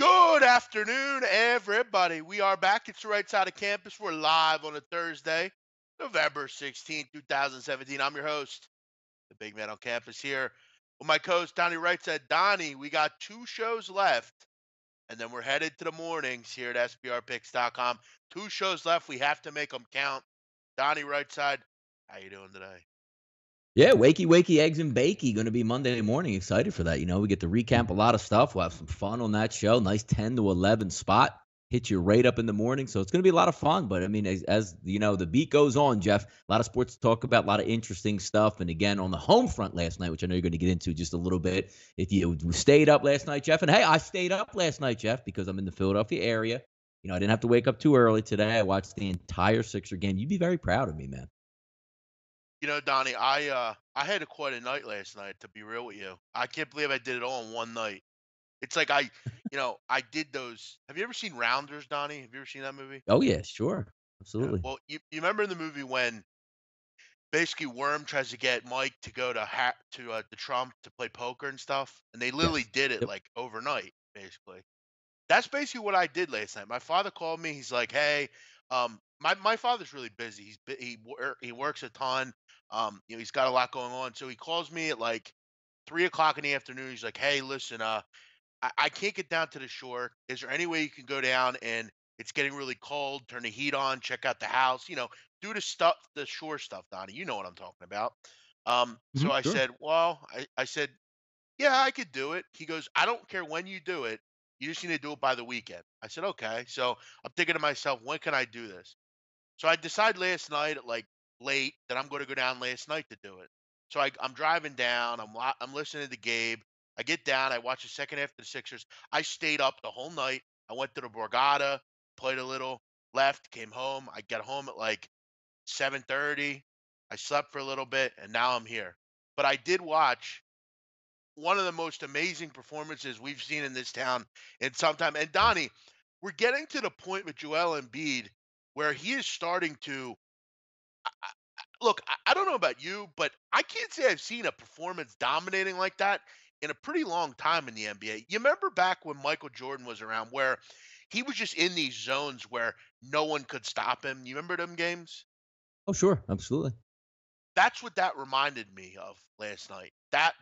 Good afternoon, everybody. We are back. It's the Right Side of Campus. We're live on a Thursday, November 16, 2017. I'm your host, the big man on campus here. Well, my co-host, Donnie Wright, said, Donnie, we got two shows left, and then we're headed to the mornings here at SBRpicks.com. Two shows left. We have to make them count. Donnie Wright side, how you doing today? Yeah, wakey, eggs and bakey. Going to be Monday morning. Excited for that. You know, we get to recap a lot of stuff. We'll have some fun on that show. Nice 10 to 11 spot. Hit you right up in the morning. So it's going to be a lot of fun. But, I mean, as you know, the beat goes on, Jeff. A lot of sports to talk about, a lot of interesting stuff. And, again, on the home front last night, which I know you're going to get into just a little bit. If you stayed up last night, Jeff. And, hey, I stayed up last night, Jeff, because I'm in the Philadelphia area. You know, I didn't have to wake up too early today. I watched the entire Sixer game. You'd be very proud of me, man. You know, Donnie, I had quite a night last night, to be real with you. I can't believe I did it all in one night. It's like I did those. Have you ever seen Rounders, Donnie? Have you ever seen that movie? Oh, yeah, sure. Absolutely. Yeah, well, you remember in the movie when basically Worm tries to get Mike to go to Trump to play poker and stuff, and they literally did it like overnight, basically. That's basically what I did last night. My father called me. He's like, hey, my father's really busy. He works a ton. You know, he's got a lot going on. So he calls me at like 3 o'clock in the afternoon. He's like, hey, listen, I can't get down to the shore. Is there any way you can go down and it's getting really cold? Turn the heat on, check out the house, you know, do the stuff, the shore stuff, Donnie, you know what I'm talking about. So I said, well, I said, yeah, I could do it. He goes, I don't care when you do it. You just need to do it by the weekend. I said, okay. So I'm thinking to myself, when can I do this? So I decided last night at like late that I'm going to go down last night to do it. So I'm driving down. I'm listening to Gabe. I get down. I watch the second half of the Sixers. I stayed up the whole night. I went to the Borgata, played a little, left, came home. I got home at like 7:30. I slept for a little bit, and now I'm here. But I did watch one of the most amazing performances we've seen in this town in some time. And, Donnie, we're getting to the point with Joel Embiid where he is starting to – look, I don't know about you, but I can't say I've seen a performance dominating like that in a pretty long time in the NBA. You remember back when Michael Jordan was around where he was just in these zones where no one could stop him? You remember them games? Oh, sure. Absolutely. That's what that reminded me of last night.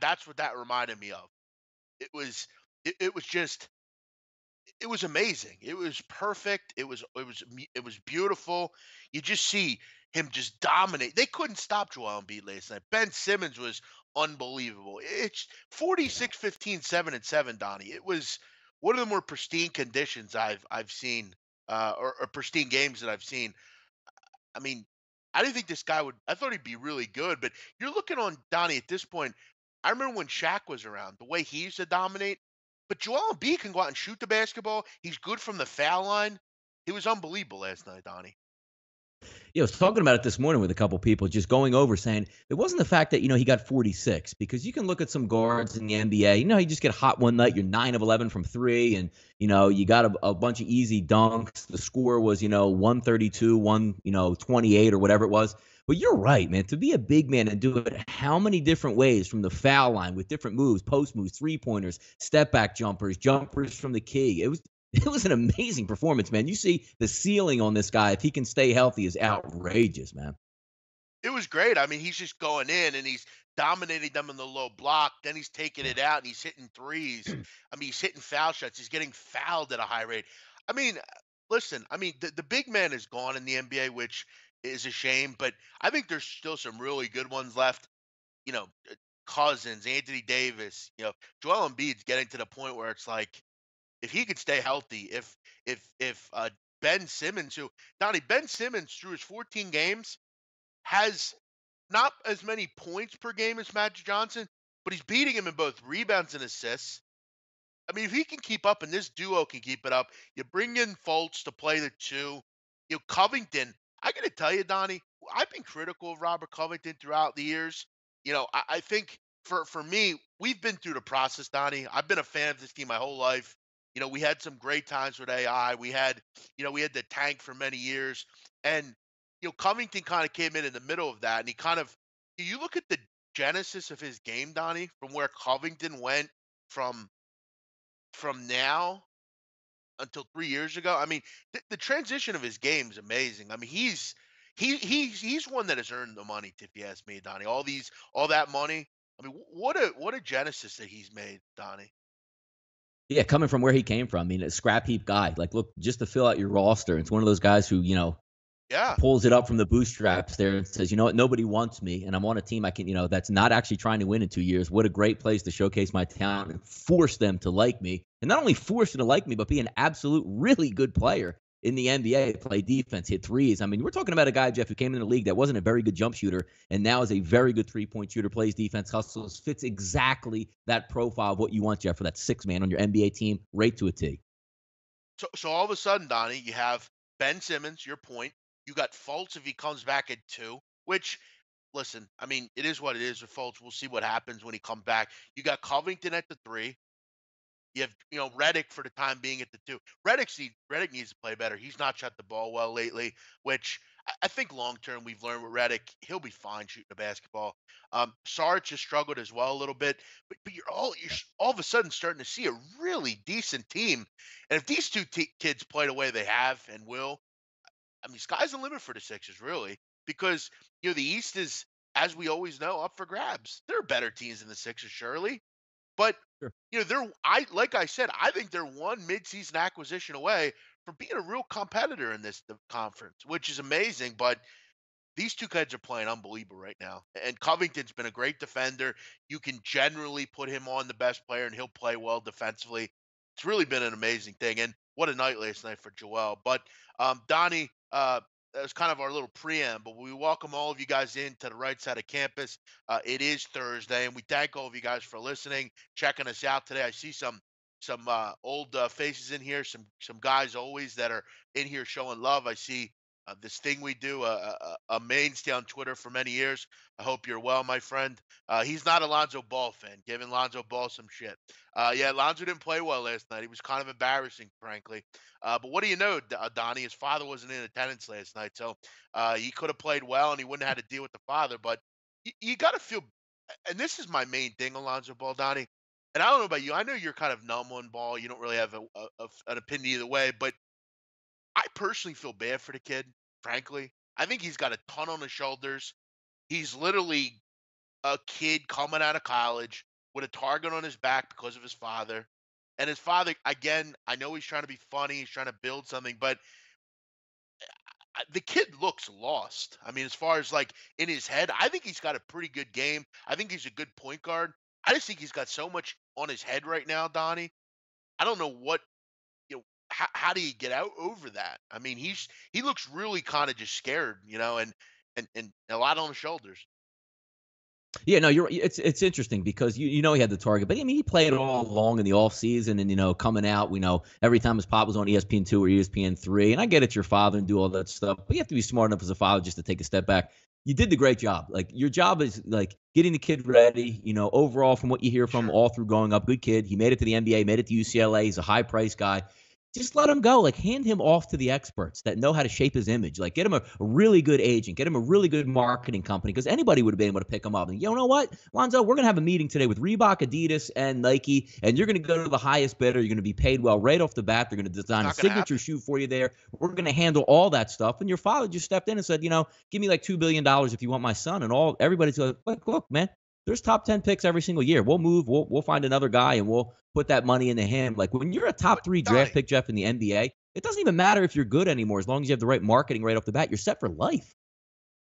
That's what that reminded me of. It was amazing. It was perfect. It was beautiful. You just see him just dominate. They couldn't stop Joel Embiid last night. Ben Simmons was unbelievable. It's 46, 15, 7 and 7, Donnie. It was one of the more pristine conditions I've seen, or pristine games that I've seen. I mean, I didn't think this guy would. I thought he'd be really good, but you're looking on Donnie at this point. I remember when Shaq was around, the way he used to dominate. But Joel Embiid can go out and shoot the basketball. He's good from the foul line. He was unbelievable last night, Donnie. Yeah, I was talking about it this morning with a couple people, just going over saying it wasn't the fact that, you know, he got 46, because you can look at some guards in the NBA. You know, you just get hot one night, you're 9 of 11 from 3, and, you know, you got a bunch of easy dunks. The score was, you know, 132, 128 or whatever it was. But you're right, man. To be a big man and do it how many different ways, from the foul line with different moves, post moves, three-pointers, step-back jumpers, jumpers from the key. It was an amazing performance, man. You see the ceiling on this guy, if he can stay healthy, is outrageous, man. It was great. I mean, he's just going in, and he's dominating them in the low block. Then he's taking it out, and he's hitting threes. I mean, he's hitting foul shots. He's getting fouled at a high rate. I mean, listen, I mean, the big man is gone in the NBA, which – is a shame, but I think there's still some really good ones left. You know, Cousins, Anthony Davis, you know, Joel Embiid's getting to the point where it's like, if he could stay healthy, if Ben Simmons, who, Donnie, Ben Simmons through his 14 games has not as many points per game as Magic Johnson, but he's beating him in both rebounds and assists. I mean, if he can keep up and this duo can keep it up, you bring in Fultz to play the two, you know, Covington. I got to tell you, Donnie, I've been critical of Robert Covington throughout the years. You know, I think for me, we've been through the process, Donnie. I've been a fan of this team my whole life. You know, we had some great times with AI. We had the tank for many years. And, you know, Covington kind of came in the middle of that. And he kind of, you look at the genesis of his game, Donnie, from where Covington went from now until 3 years ago. I mean, the transition of his game is amazing. I mean, he's one that has earned the money, if you ask me, Donnie. All that money. I mean, what a genesis that he's made, Donnie. Yeah, coming from where he came from. I mean, a scrap heap guy. Like, look, just to fill out your roster, it's one of those guys who, you know, pulls it up from the bootstraps there and says, you know what, nobody wants me, and I'm on a team I can, you know, that's not actually trying to win in 2 years. What a great place to showcase my talent and force them to like me. And not only force them to like me, but be an absolute really good player in the NBA, play defense, hit threes. I mean, we're talking about a guy, Jeff, who came in the league that wasn't a very good jump shooter and now is a very good three-point shooter, plays defense, hustles, fits exactly that profile of what you want, Jeff, for that six man on your NBA team, right to a T. So all of a sudden, Donnie, you have Ben Simmons, your point. You got Fultz if he comes back at 2, which, listen, I mean, it is what it is with Fultz. We'll see what happens when he comes back. You got Covington at the 3. You have, you know, Reddick for the time being at the 2. Reddick needs to play better. He's not shot the ball well lately, which I think long-term we've learned with Reddick, he'll be fine shooting the basketball. Sarge has struggled as well a little bit, but you're all of a sudden starting to see a really decent team. And if these two kids play the way they have and will, I mean, sky's the limit for the Sixers, really, because, you know, the East is, as we always know, up for grabs. There are better teams than the Sixers, surely. But, you know, I think they're one midseason acquisition away from being a real competitor in this conference, which is amazing. But these two kids are playing unbelievable right now. And Covington's been a great defender. You can generally put him on the best player, and he'll play well defensively. It's really been an amazing thing. And what a night last night for Joel. But, Donnie, that was kind of our little preamble. We welcome all of you guys in to the Right Side of Campus. It is Thursday, and we thank all of you guys for listening, checking us out today. I see some old faces in here, some guys always that are in here showing love. I see this thing we do, a mainstay on Twitter for many years. I hope you're well, my friend. He's not a Lonzo Ball fan, giving Lonzo Ball some shit. Yeah, Lonzo didn't play well last night. He was kind of embarrassing, frankly. But what do you know, Donnie? His father wasn't in attendance last night, so he could have played well, and he wouldn't have had to deal with the father. But you got to feel – and this is my main thing on Lonzo Ball, Donnie. And I don't know about you. I know you're kind of numb on Ball. You don't really have an opinion either way. But I personally feel bad for the kid. Frankly, I think he's got a ton on his shoulders. He's literally a kid coming out of college with a target on his back because of his father. And his father, again, I know he's trying to be funny. He's trying to build something, but the kid looks lost. I mean, as far as like in his head, I think he's got a pretty good game. I think he's a good point guard. I just think he's got so much on his head right now, Donnie. I don't know what. How do you get out over that? I mean, he looks really kind of just scared, you know, and a lot on his shoulders. Yeah, no, it's interesting because you know he had the target, but I mean he played all along in the off season, and you know coming out, we know every time his pop was on ESPN 2 or ESPN 3, and I get it's your father and do all that stuff, but you have to be smart enough as a father just to take a step back. You did the great job. Like your job is like getting the kid ready, you know, overall from what you hear from all through growing up, good kid. He made it to the NBA, made it to UCLA. He's a high price guy. Just let him go. Like, hand him off to the experts that know how to shape his image. Like, get him a really good agent. Get him a really good marketing company, because anybody would have been able to pick him up. And you know what, Lonzo, we're going to have a meeting today with Reebok, Adidas, and Nike, and you're going to go to the highest bidder. You're going to be paid well right off the bat. They're going to design a signature shoe for you there. We're going to handle all that stuff. And your father just stepped in and said, you know, give me like $2 billion if you want my son. And all everybody's like, look, man. There's top 10 picks every single year. We'll move. We'll find another guy, and we'll put that money into him. Like, when you're a top 3 draft pick, Jeff, in the NBA, it doesn't even matter if you're good anymore. As long as you have the right marketing right off the bat, you're set for life.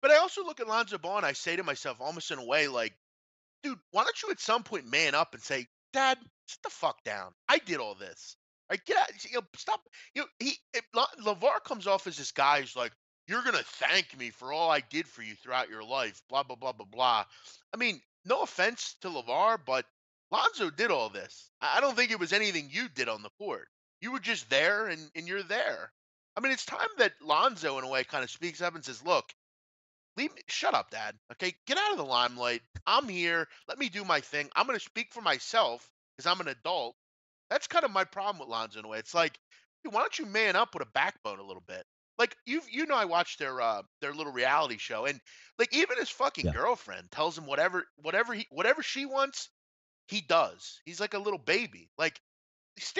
But I also look at Lonzo Ball, and I say to myself, almost in a way, like, dude, why don't you at some point man up and say, Dad, sit the fuck down. I did all this. Like, get out. You know, stop. You know, LaVar comes off as this guy who's like, you're going to thank me for all I did for you throughout your life, blah, blah, blah, blah, blah. I mean, no offense to LaVar, but Lonzo did all this. I don't think it was anything you did on the court. You were just there, and you're there. I mean, it's time that Lonzo, in a way, kind of speaks up and says, look, shut up, Dad. Okay, get out of the limelight. I'm here. Let me do my thing. I'm going to speak for myself because I'm an adult. That's kind of my problem with Lonzo, in a way. It's like, dude, why don't you man up with a backbone a little bit? Like, you know, I watched their little reality show, and like even his fucking girlfriend tells him whatever she wants, he does. He's like a little baby. Like,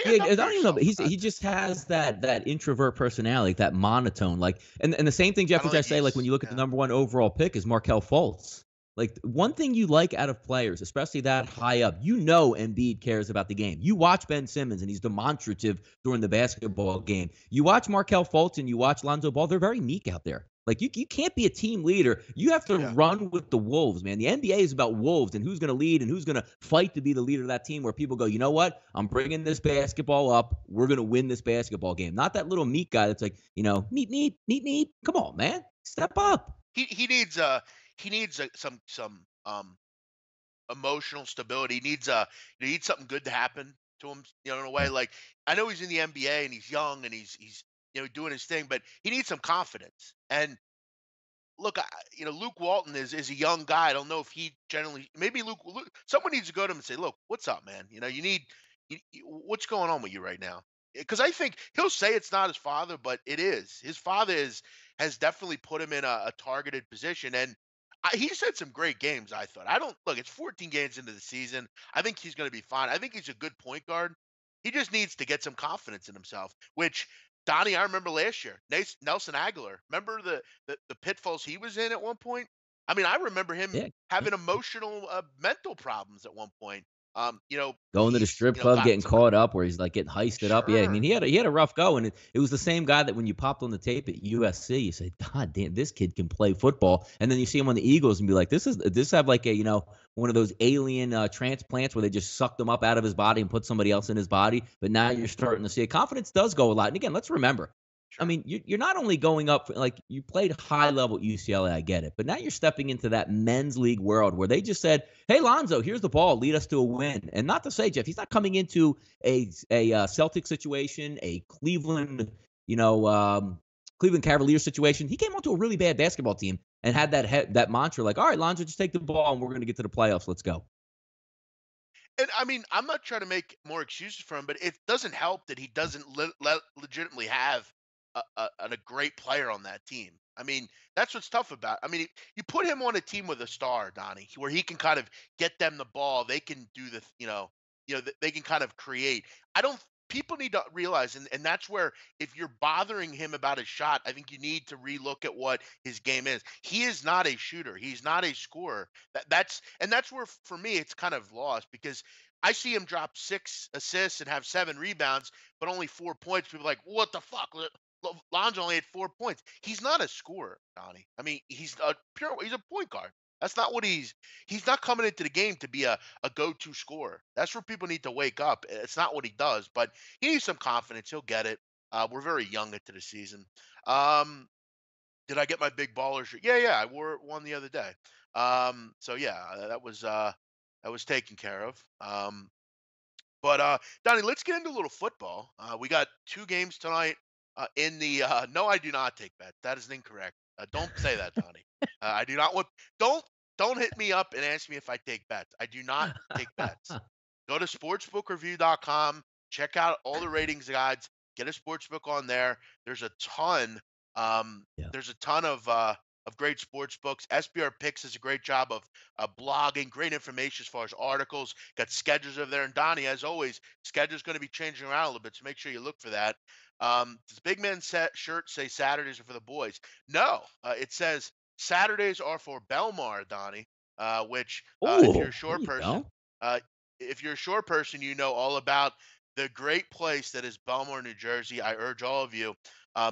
I don't even know. He just has that introvert personality, that monotone. Like, and the same thing, Jeff, which I say, like when you look at the number one overall pick is Markelle Fultz. Like, one thing you like out of players, especially that high up, you know Embiid cares about the game. You watch Ben Simmons, and he's demonstrative during the basketball game. You watch Markelle Fultz and you watch Lonzo Ball. They're very meek out there. Like, you can't be a team leader. You have to run with the wolves, man. The NBA is about wolves and who's going to lead and who's going to fight to be the leader of that team, where people go, you know what? I'm bringing this basketball up. We're going to win this basketball game. Not that little meek guy that's like, you know, meek. Come on, man. Step up. He needs some emotional stability. He needs something good to happen to him, you know, in a way. Like, I know he's in the NBA and he's young and he's you know, doing his thing, but he needs some confidence. And look, Luke Walton is a young guy. I don't know if he generally, maybe Luke, someone needs to go to him and say, look, what's up, man? You know, what's going on with you right now? Because I think he'll say it's not his father, but it is. His father has definitely put him in a targeted position. And he's had some great games, I thought. It's 14 games into the season. I think he's going to be fine. I think he's a good point guard. He just needs to get some confidence in himself, which, Donnie, I remember last year, Nelson Aguilar. Remember the pitfalls he was in at one point? I mean, I remember him having emotional, mental problems at one point. Going to the strip club, getting caught up, where he's like getting heisted up. Yeah, I mean, he had a rough go, and it was the same guy that when you popped on the tape at USC, you said, God damn, this kid can play football. And then you see him on the Eagles and be like, this have like a, you know, one of those alien transplants where they just sucked him up out of his body and put somebody else in his body. But now you're starting to see it. Confidence does go a lot. And again, let's remember, I mean, you're not only going up, like you played high level at UCLA, I get it, but now you're stepping into that men's league world where they just said, hey, Lonzo, here's the ball, lead us to a win. And not to say, Jeff, he's not coming into a Celtic situation, a Cleveland, Cleveland Cavaliers situation. He came onto a really bad basketball team and had that mantra like, all right, Lonzo, just take the ball and we're going to get to the playoffs. Let's go. And, I mean, I'm not trying to make more excuses for him, but it doesn't help that he doesn't legitimately have a great player on that team. I mean, that's what's tough about it. I mean, you put him on a team with a star, Donnie, where he can kind of get them the ball. They can do the, they can kind of create. People need to realize, and that's where if you're bothering him about his shot, I think you need to relook at what his game is. He is not a shooter. He's not a scorer. That's where, for me, it's kind of lost, because I see him drop 6 assists and have 7 rebounds, but only 4 points. People are like, what the fuck? Lonzo only had 4 points. He's not a scorer, Donnie. I mean, he's a point guard. That's not what he's not coming into the game to be a go-to scorer. That's where people need to wake up. It's not what he does, but he needs some confidence. He'll get it. We're very young into the season. Did I get my big baller shirt? Yeah. I wore one the other day. That was taken care of. But Donnie, let's get into a little football. We got 2 games tonight. No, I do not take bets. That is incorrect. Don't say that, Donnie. I do not want. Don't hit me up and ask me if I take bets. I do not take bets. Go to sportsbookreview.com. Check out all the ratings guides. Get a sportsbook on there. There's a ton. There's a ton of great sportsbooks. SBR Picks does a great job of blogging. Great information as far as articles. Got schedules over there. And Donnie, as always, schedule's going to be changing around a little bit, so make sure you look for that. Does Big Man shirt say Saturdays are for the boys? No, it says Saturdays are for Belmar, Donnie, which if you're a short person, you know all about the great place that is Belmar, New Jersey. I urge all of you,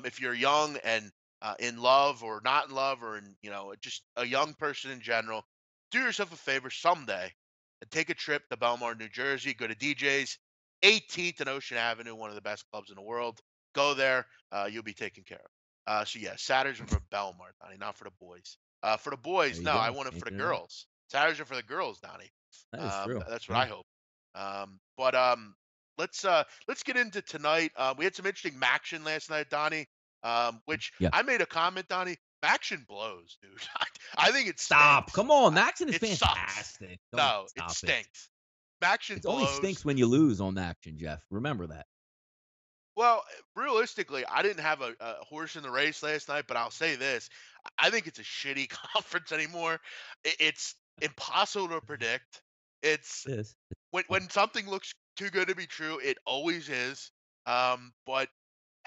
if you're young and in love or not in love or in, just a young person in general, do yourself a favor someday and take a trip to Belmar, New Jersey. Go to DJ's 18th and Ocean Avenue, one of the best clubs in the world. Go there. You'll be taken care of. Saturdays are for Belmar, Donnie, not for the boys. For the boys, no, I want it for the girls. Saturdays are for the girls, Donnie. That is true. That's what I hope. Let's get into tonight. We had some interesting action last night, Donnie, I made a comment, Donnie. Action blows, dude. I think it stinks. Come on. Action is fantastic. No, it stinks. Action blows. It only stinks when you lose on action, Jeff. Remember that. Well, realistically, I didn't have a horse in the race last night, but I'll say this. I think it's a shitty conference anymore. It's impossible to predict. When something looks too good to be true. It always is. But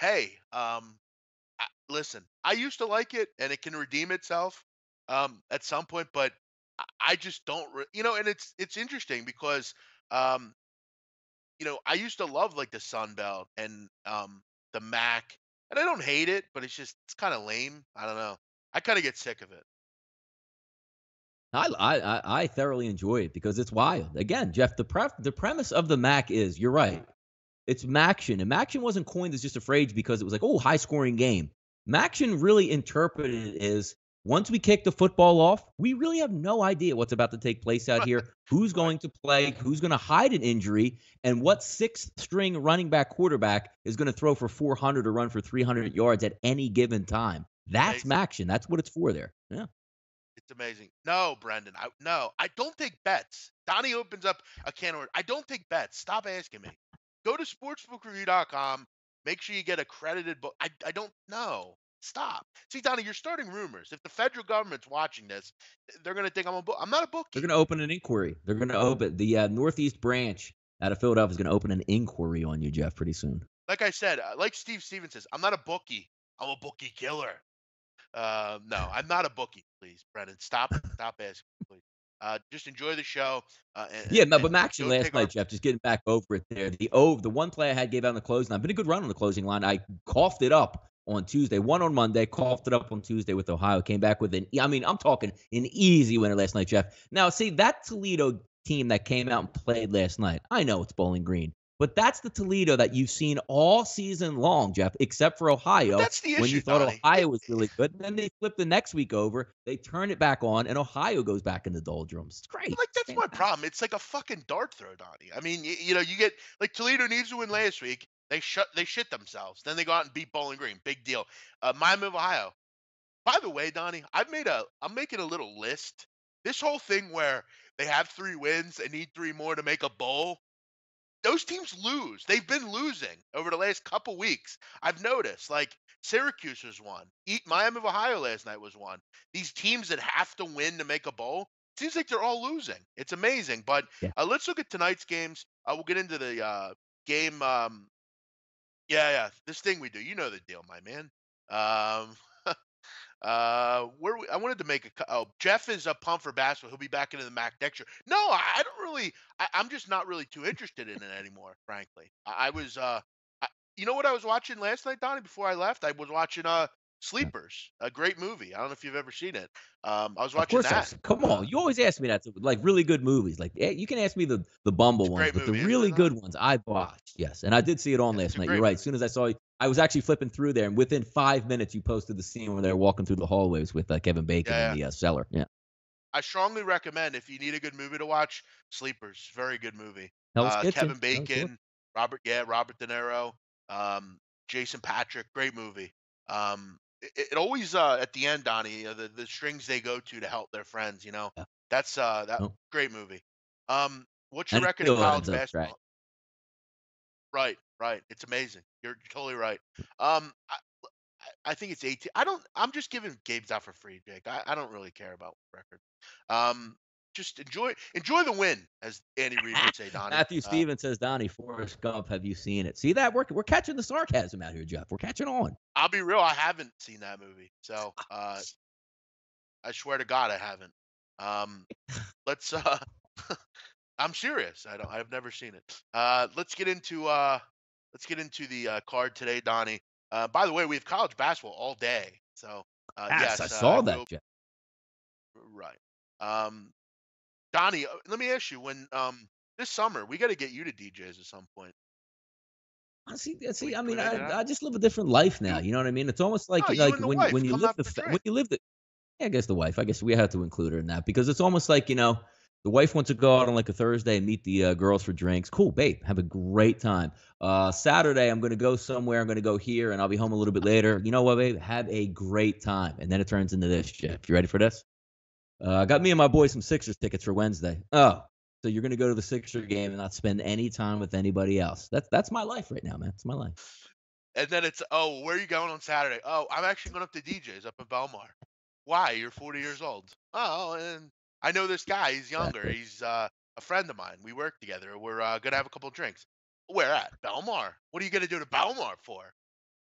hey, listen, I used to like it, and it can redeem itself at some point, but I just don't, and it's interesting because, I used to love like the Sun Belt and the MAC, and I don't hate it, but it's kind of lame. I don't know. I kind of get sick of it. I thoroughly enjoy it because it's wild. Again, Jeff, the premise of the MAC is, you're right, it's MACtion. And MACtion wasn't coined as just a phrase because it was like, oh, high-scoring game. MACtion really interpreted it as, once we kick the football off, we really have no idea what's about to take place out here, who's going to play, who's going to hide an injury, and what sixth-string running back quarterback is going to throw for 400 or run for 300 yards at any given time. That's MACtion. That's what it's for there. Yeah. It's amazing. No, Brendan. I don't take bets. Donnie opens up a can of worms. I don't take bets. Stop asking me. Go to sportsbookreview.com. Make sure you get accredited book. I don't know. Stop. See, Donnie, you're starting rumors. If the federal government's watching this, they're going to think I'm a book. I'm not a book. They're going to open an inquiry. They're going to open the Northeast branch out of Philadelphia is going to open an inquiry on you, Jeff, pretty soon. Like I said, like Steve Stevens says, I'm not a bookie. I'm a bookie killer. No, I'm not a bookie. Please, Brendan, stop asking. Please, just enjoy the show. But MACtion last night, Jeff, just getting back over it there. The one play I had gave out on the closing line. Been a good run on the closing line. I coughed it up on Tuesday, won on Monday, coughed it up on Tuesday with Ohio. Came back with I'm talking an easy winner last night, Jeff. Now, see that Toledo team that came out and played last night. I know it's Bowling Green. But that's the Toledo that you've seen all season long, Jeff, except for Ohio. But that's the issue, when you thought Donnie. Ohio was really good, and then they flip the next week over, they turn it back on, and Ohio goes back into doldrums. It's great. Like, that's my problem. It's like a fucking dart throw, Donnie. I mean, you get like Toledo needs to win last week. They shit themselves. Then they go out and beat Bowling Green. Big deal. Miami of Ohio. By the way, Donnie, I'm making a little list. This whole thing where they have 3 wins and need 3 more to make a bowl. Those teams lose. They've been losing over the last couple weeks. I've noticed, like, Syracuse was one. Miami of Ohio last night was one. These teams that have to win to make a bowl, seems like they're all losing. It's amazing. But let's look at tonight's games. We'll get into the game. This thing we do. You know the deal, my man. I wanted to make a. Oh, Jeff is a pump for basketball. He'll be back into the MAC next year. No, I don't really. I'm just not really too interested in it anymore, frankly. I was. You know what I was watching last night, Donnie? Before I left, I was watching Sleepers, a great movie. I don't know if you've ever seen it. I was watching that. Come on, you always ask me that. Like really good movies. Like you can ask me the Bumble ones, but the really good ones I watched. Yes, and I did see it on last night. You're right. As soon as I saw you, I was actually flipping through there, and within 5 minutes, you posted the scene where they're walking through the hallways with Kevin Bacon in the cellar. Yeah, I strongly recommend if you need a good movie to watch, Sleepers. Very good movie. Kevin Bacon, Robert De Niro, Jason Patrick. Great movie. It always at the end, Donnie, the strings they go to help their friends. That's great movie. What's your record in college basketball? Right. It's amazing. You're totally right. I think it's 18. I'm just giving games out for free, Jake. I don't really care about record. Just enjoy the win, as Andy Reid would say, Donnie. Matthew Stevens says, Donnie, Forrest Gump, have you seen it? See that? We're catching the sarcasm out here, Jeff. We're catching on. I'll be real. I haven't seen that movie. So I swear to God, I haven't. Let's I'm serious. I've never seen it. Let's get into the card today, Donnie. By the way, we have college basketball all day. So yes, I saw that. Jeff. Right, Donnie. Let me ask you: when this summer, we got to get you to DJs at some point. I just live a different life now. You know what I mean? It's almost like when you live I guess the wife. I guess we have to include her in that because it's almost like the wife wants to go out on like a Thursday and meet the girls for drinks. Cool, babe. Have a great time. Saturday, I'm going to go somewhere. I'm going to go here, and I'll be home a little bit later. You know what, babe? Have a great time. And then it turns into this, Jeff. You ready for this? I got me and my boy some Sixers tickets for Wednesday. Oh, so you're going to go to the Sixer game and not spend any time with anybody else. That's my life right now, man. It's my life. And then it's, oh, where are you going on Saturday? Oh, I'm actually going up to DJ's up in Belmar. Why? You're 40 years old. Oh, and I know this guy. He's younger. He's a friend of mine. We work together. We're going to have a couple drinks. Where at? Belmar. What are you going to do to Belmar for?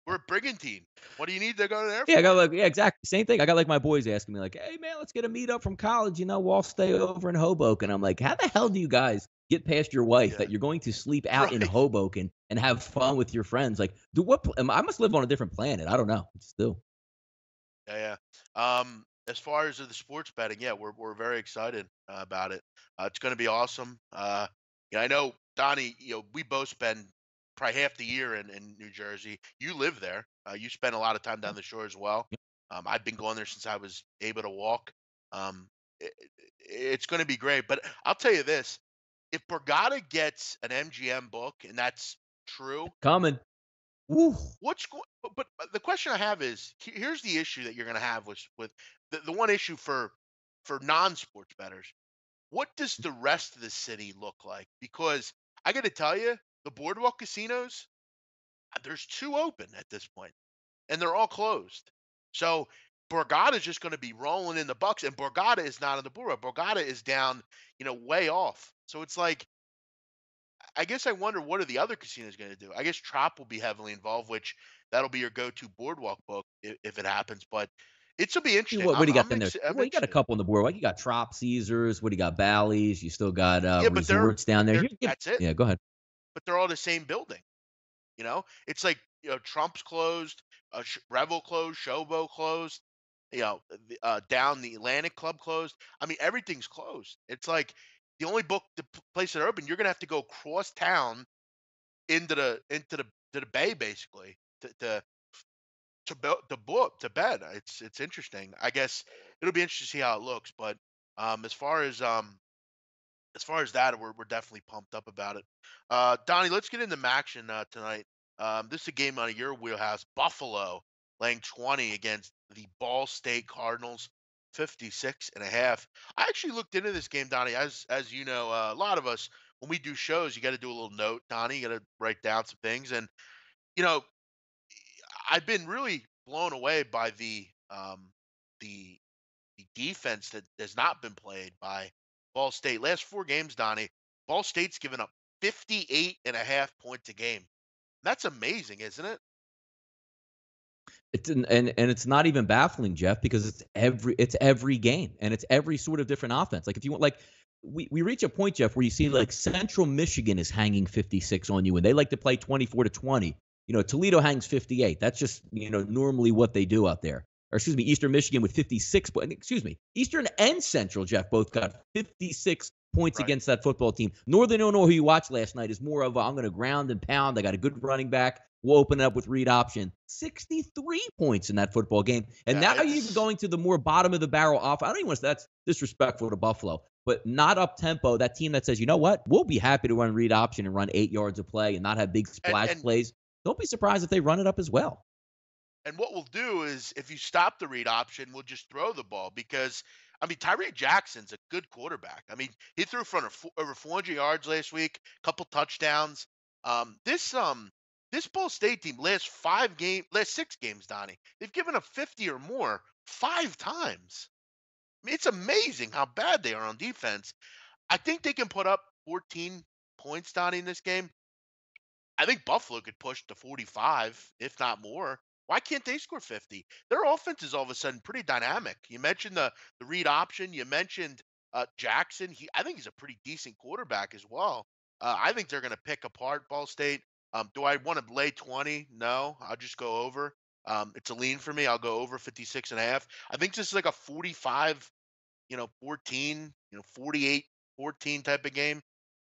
We're a brigantine. What do you need to go there for? Yeah, I got like, yeah, exactly. Same thing. I got like my boys asking me like, hey, man, let's get a meet up from college. You know, we'll all stay over in Hoboken. I'm like, how the hell do you guys get past your wife that you're going to sleep out in Hoboken and have fun with your friends? Like, dude, I must live on a different planet. I don't know. Still. Yeah, yeah. As far as the sports betting, yeah, we're very excited about it. It's going to be awesome. I know, Donnie, we both spend probably half the year in New Jersey. You live there. You spend a lot of time down the shore as well. I've been going there since I was able to walk. It's going to be great. But I'll tell you this. If Borgata gets an MGM book, and that's true. Coming. Woo. But the question I have is, here's the issue that you're going to have with the one issue for non-sports bettors. What does the rest of the city look like? Because I got to tell you, the boardwalk casinos, there's two open at this point, and they're all closed. So Borgata is just going to be rolling in the bucks, and Borgata is not on the boardwalk. Borgata is down, way off. So it's like, I guess I wonder what are the other casinos going to do. I guess Trop will be heavily involved, which that'll be your go-to boardwalk book if it happens. But it'll be interesting. What do you got in there? Well, you got a couple on the boardwalk. You got Trop, Caesars. What do you got? Bally's. You still got resorts down there. That's it. Yeah, go ahead. But they're all the same building. It's like Trump's closed, Revel closed, Showbo closed. Down the Atlantic Club closed. I mean, everything's closed. It's like the only place that are open, you're gonna have to go cross town into the bay basically to bed. It's interesting. I guess it'll be interesting to see how it looks. But as far as that, we're definitely pumped up about it. Donnie, let's get into action tonight. This is a game out of your wheelhouse. Buffalo laying 20 against the Ball State Cardinals. 56.5. I actually looked into this game, Donnie. As you know, a lot of us, when we do shows, you got to do a little note, Donnie. You got to write down some things. And, I've been really blown away by the defense that has not been played by Ball State. Last four games, Donnie, Ball State's given up 58.5 points a game. That's amazing, isn't it? And it's not even baffling, Jeff, because it's every game and it's every sort of different offense. Like if you want, like we reach a point, Jeff, where you see like Central Michigan is hanging 56 on you, and they like to play 24-20. Toledo hangs 58. That's just normally what they do out there. Or excuse me, Eastern Michigan with 56. Excuse me, Eastern and Central, Jeff, both got 56 points against that football team. Northern Illinois, who you watched last night, is more of a, I'm going to ground and pound. I got a good running back. We'll open it up with read option. 63 points in that football game. And now you're even going to the more bottom of the barrel off. I don't even want to say that's disrespectful to Buffalo, but not up-tempo. That team that says, you know what? We'll be happy to run read option and run 8 yards of play and not have big splash plays. Don't be surprised if they run it up as well. And what we'll do is if you stop the read option, we'll just throw the ball because, I mean, Tyree Jackson's a good quarterback. I mean, he threw over 400 yards last week, a couple touchdowns. This Ball State team, last six games, Donnie, they've given up 50 or more 5 times. I mean, it's amazing how bad they are on defense. I think they can put up 14 points, Donnie, in this game. I think Buffalo could push to 45, if not more. Why can't they score 50? Their offense is all of a sudden pretty dynamic. You mentioned the read option. You mentioned Jackson. I think he's a pretty decent quarterback as well. I think they're going to pick apart Ball State. Do I want to lay 20? No, I'll just go over. It's a lean for me. I'll go over 56.5. I think this is like a 45, 14, 48, 14 type of game.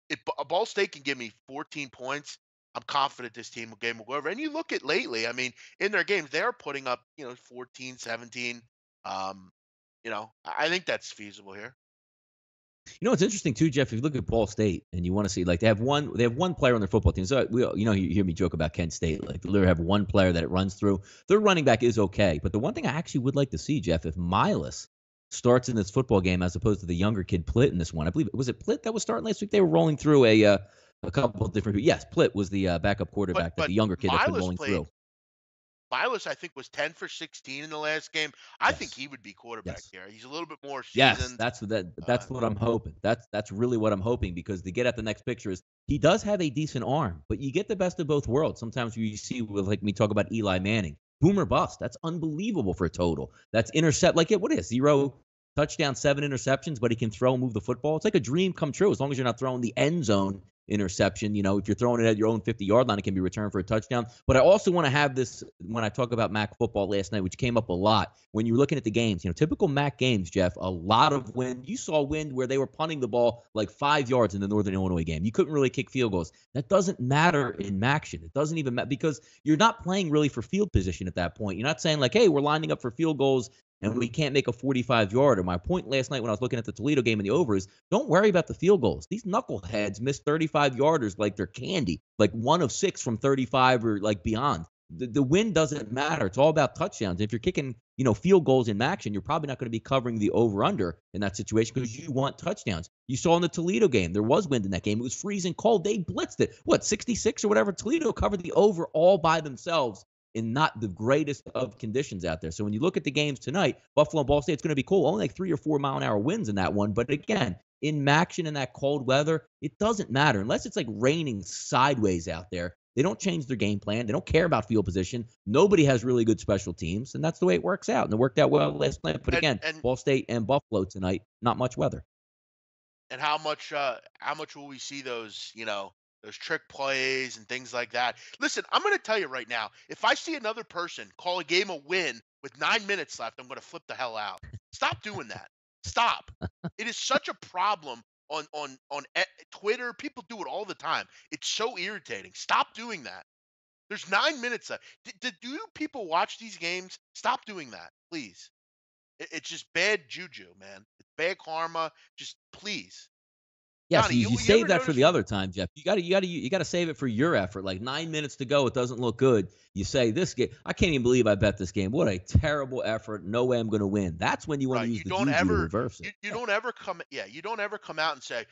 If Ball State can give me 14 points, I'm confident this game will go over. And you look at lately, I mean, in their games, they are putting up, 14, 17. I think that's feasible here. It's interesting too, Jeff. If you look at Ball State and you want to see, like, they have one player on their football team. So you hear me joke about Kent State. Like, they literally have one player that it runs through. Their running back is okay, but the one thing I actually would like to see, Jeff, if Milas starts in this football game as opposed to the younger kid Plitt in this one. I believe it was Plitt that was starting last week. They were rolling through a couple of different. Yes, Plitt was the backup quarterback, but the younger kid that's been rolling through. Milas, I think, was 10 for 16 in the last game. I think he would be quarterback here. He's a little bit more seasoned. That's what I'm hoping. That's really what I'm hoping, because to get at the next picture is he does have a decent arm, but you get the best of both worlds. Sometimes you see, like we talk about Eli Manning, boom or bust. That's unbelievable for a total. That's intercept. Like, what is 0 touchdown, 7 interceptions, but he can throw and move the football. It's like a dream come true, as long as you're not throwing the end zone interception. You know, if you're throwing it at your own 50-yard line, it can be returned for a touchdown. But I also want to have this when I talk about MAC football last night, which came up a lot when you're looking at the games. You know, typical MAC games, Jeff, a lot of wind. You saw wind where they were punting the ball like 5 yards in the Northern Illinois game. You couldn't really kick field goals. That doesn't matter in MACtion. It doesn't even matter, because you're not playing really for field position at that point. You're not saying like, hey, we're lining up for field goals and we can't make a 45-yarder. My point last night when I was looking at the Toledo game in the over is, don't worry about the field goals. These knuckleheads miss 35-yarders like they're candy, like 1 of 6 from 35 or like beyond. The win doesn't matter. It's all about touchdowns. If you're kicking, you know, field goals in action, you're probably not going to be covering the over-under in that situation, because you want touchdowns. You saw in the Toledo game, there was wind in that game. It was freezing cold. They blitzed it. 66 or whatever? Toledo covered the over all by themselves, in not the greatest of conditions out there. So when you look at the games tonight, Buffalo and Ball State, it's going to be cool. Only like 3 or 4 mile-an-hour winds in that one. But again, in MACtion in that cold weather, it doesn't matter. Unless it's like raining sideways out there, they don't change their game plan. They don't care about field position. Nobody has really good special teams, and that's the way it works out. And it worked out well last night. But again, Ball State and Buffalo tonight, not much weather. And how much will we see those, you know, those trick plays and things like that? Listen, I'm going to tell you right now, if I see another person call a game a win with 9 minutes left, I'm going to flip the hell out. Stop doing that. Stop. It is such a problem on Twitter. People do it all the time. It's so irritating. Stop doing that. There's 9 minutes left. Do people watch these games? Stop doing that, please. It's just bad juju, man. It's bad karma. Just please. Yeah, Johnny, so you save that for the other time, Jeff. You gotta save it for your effort. Like 9 minutes to go, it doesn't look good. You say this game, I can't even believe I bet this game. What a terrible effort. No way I'm gonna win. That's when you want to use the juju to reverse it. You don't ever come out and say,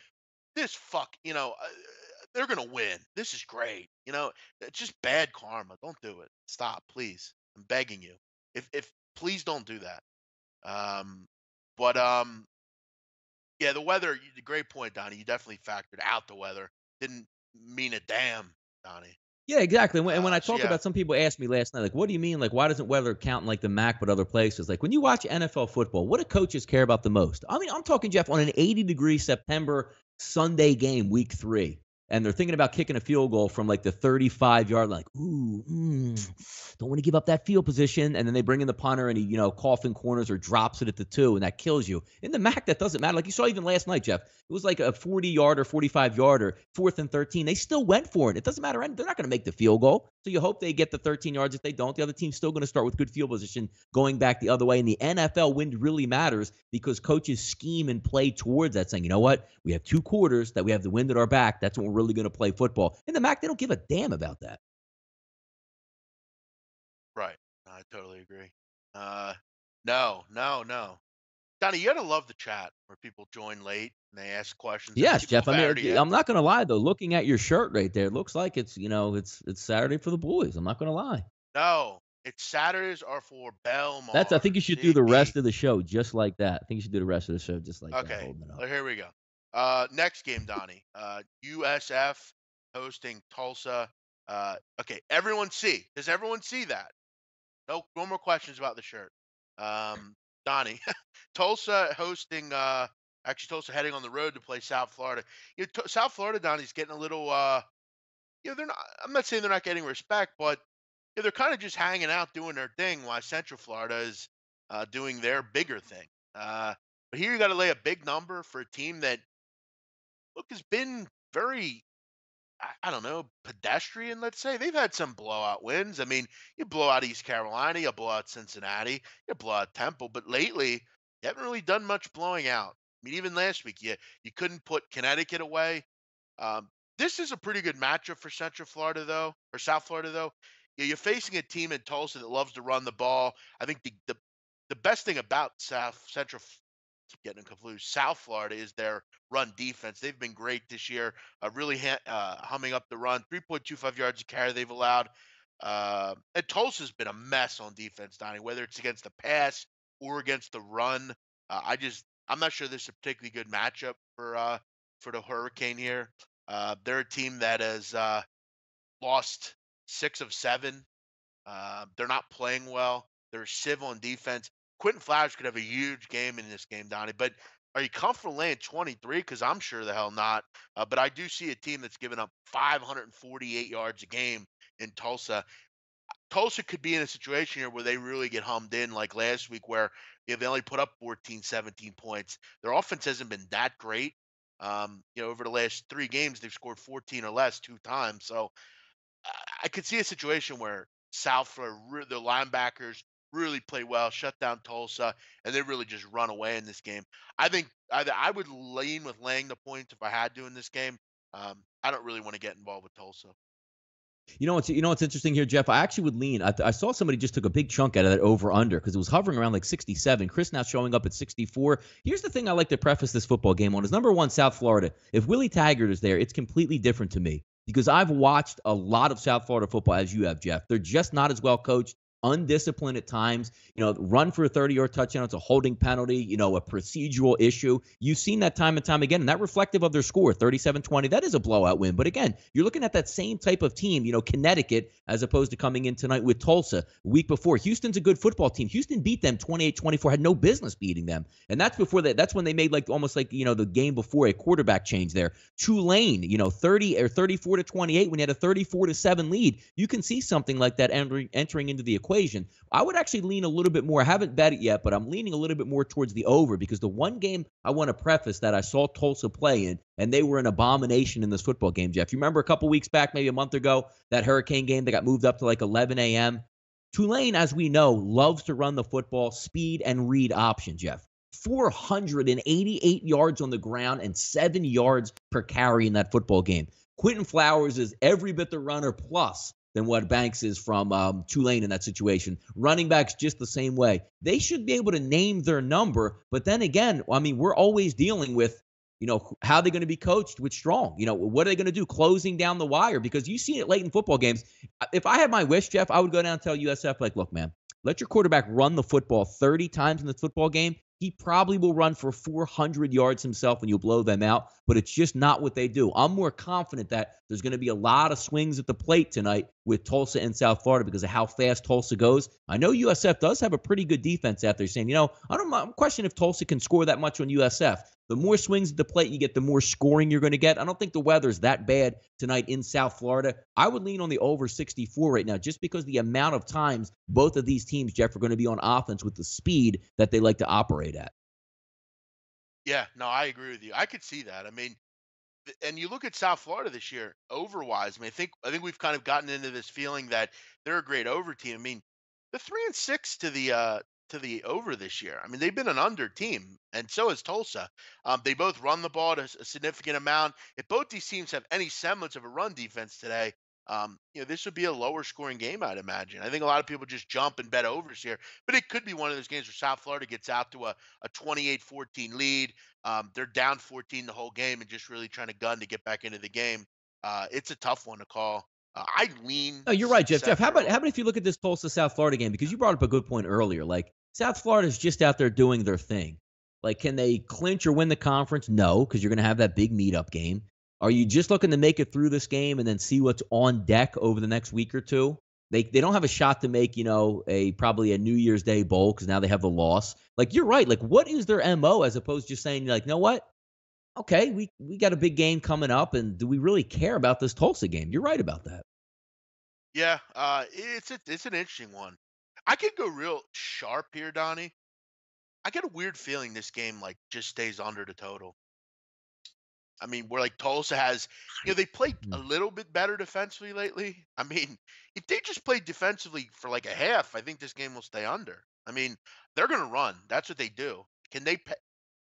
they're gonna win. This is great. You know, it's just bad karma. Don't do it. Stop, please. I'm begging you. If please don't do that. Yeah, the weather, great point, Donnie. You definitely factored out the weather. Didn't mean a damn, Donnie. Yeah, exactly. And when I talk about, some people asked me last night, like, what do you mean? Like, why doesn't weather count in, like, the MAC but other places? Like, when you watch NFL football, what do coaches care about the most? I mean, I'm talking, Jeff, on an 80-degree September Sunday game, week 3. And they're thinking about kicking a field goal from, like, the 35-yard line. Like, don't want to give up that field position. And then they bring in the punter, and he, you know, coughing corners or drops it at the 2, and that kills you. In the MAC, that doesn't matter. Like you saw even last night, Jeff. It was like a 40-yarder, 45-yarder, 4th and 13. They still went for it. It doesn't matter. They're not going to make the field goal. So you hope they get the 13 yards. If they don't, the other team's still going to start with good field position going back the other way. And the NFL wind really matters, because coaches scheme and play towards that, saying, you know what? We have 2 quarters that we have the wind at our back. That's when we're really going to play football. In the MAC, they don't give a damn about that. Right. I totally agree. No. Donnie, you got to love the chat where people join late and they ask questions. Yes, Jeff. I mean, I'm not going to lie, though. Looking at your shirt right there, it looks like it's Saturday for the boys. I'm not going to lie. No, it's Saturdays are for Belmar. I think you should do the rest of the show just like that. Okay, well, here we go. Next game, Donnie. USF hosting Tulsa. Okay, everyone see. Does everyone see that? No more questions about the shirt. Donnie, Tulsa hosting. Tulsa heading on the road to play South Florida. You know, South Florida, Donnie's getting a little. They're not. I'm not saying they're not getting respect, but you know, they're kind of just hanging out, doing their thing, while Central Florida is doing their bigger thing. But here you got to lay a big number for a team that, look, has been very, I don't know, pedestrian, let's say. They've had some blowout wins. I mean, you blow out East Carolina, you blow out Cincinnati, you blow out Temple. But lately, you haven't really done much blowing out. I mean, even last week, you couldn't put Connecticut away. This is a pretty good matchup for South Florida, though. You're facing a team in Tulsa that loves to run the ball. I think the best thing about South Florida is their run defense. They've been great this year, really humming up the run. 3.25 yards a carry they've allowed. And Tulsa's been a mess on defense, Donnie, whether it's against the pass or against the run. I'm not sure this is a particularly good matchup for the Hurricane here. They're a team that has lost 6 of 7. They're not playing well. They're civil on defense. Quentin Flowers could have a huge game in this game, Donnie, but are you comfortable laying 23? Because I'm sure the hell not. But I do see a team that's given up 548 yards a game in Tulsa. Tulsa could be in a situation here where they really get hummed in like last week where they only put up 14, 17 points. Their offense hasn't been that great. Over the last 3 games, they've scored 14 or less 2 times. So I could see a situation where South Florida, their linebackers really play well, shut down Tulsa, and they really just run away in this game. I think I would lean with laying the points if I had to in this game. I don't really want to get involved with Tulsa. You know what's interesting here, Jeff? I actually would lean. I saw somebody just took a big chunk out of that over-under because it was hovering around like 67. Chris now showing up at 64. Here's the thing I like to preface this football game on is, number one, South Florida. If Willie Taggart is there, it's completely different to me because I've watched a lot of South Florida football, as you have, Jeff. They're just not as well coached. Undisciplined at times, run for a 30-yard touchdown. It's a holding penalty, a procedural issue. You've seen that time and time again, and that reflective of their score, 37-20. That is a blowout win. But again, you're looking at that same type of team, Connecticut, as opposed to coming in tonight with Tulsa. Week before, Houston's a good football team. Houston beat them 28-24, had no business beating them. And that's before that. That's when they made the game before a quarterback change there. Tulane, 30 or 34-28 when they had a 34-7 lead. You can see something like that entering into the equation. I would actually lean a little bit more. I haven't bet it yet, but I'm leaning a little bit more towards the over because the one game I want to preface that I saw Tulsa play in, and they were an abomination in this football game, Jeff. You remember a couple weeks back, maybe a month ago, that Hurricane game that got moved up to like 11 a.m.? Tulane, as we know, loves to run the football, speed and read option, Jeff. 488 yards on the ground and 7 yards per carry in that football game. Quentin Flowers is every bit the runner plus than what Banks is from Tulane in that situation. Running backs just the same way. They should be able to name their number, but then again, we're always dealing with, how they're going to be coached with Strong. What are they going to do closing down the wire? Because you see it late in football games. If I had my wish, Jeff, I would go down and tell USF, look, man, let your quarterback run the football 30 times in this football game. He probably will run for 400 yards himself and you'll blow them out, but it's just not what they do. I'm more confident that there's going to be a lot of swings at the plate tonight with Tulsa and South Florida because of how fast Tulsa goes. I know USF does have a pretty good defense out there saying, I'm questioning if Tulsa can score that much on USF. The more swings at the plate you get, the more scoring you're going to get. I don't think the weather's that bad tonight in South Florida. I would lean on the over 64 right now just because the amount of times both of these teams, Jeff, are going to be on offense with the speed that they like to operate at. Yeah, no, I agree with you. I could see that. And you look at South Florida this year, over-wise. I think we've kind of gotten into this feeling that they're a great over team. The 3-6 to the over this year. They've been an under team, and so has Tulsa. They both run the ball to a significant amount. If both these teams have any semblance of a run defense today, this would be a lower scoring game, I'd imagine. I think a lot of people just jump and bet overs here, but it could be one of those games where South Florida gets out to a 28-14 lead. They're down 14 the whole game and just really trying to gun to get back into the game. It's a tough one to call. I lean. No, you're right, Jeff. Jeff, how about if you look at this Tulsa-South Florida game, because you brought up a good point earlier. South Florida's just out there doing their thing. Can they clinch or win the conference? No, because you're going to have that big meetup game. Are you just looking to make it through this game and then see what's on deck over the next week or two? They don't have a shot to make, probably a New Year's Day bowl because now they have the loss. You're right. What is their MO as opposed to just saying, you know what? Okay, we got a big game coming up, and do we really care about this Tulsa game? You're right about that. Yeah, it's an interesting one. I could go real sharp here, Donnie. I get a weird feeling this game just stays under the total. Where Tulsa has, they played a little bit better defensively lately. If they just play defensively for a half, I think this game will stay under. They're gonna run. That's what they do. Can they?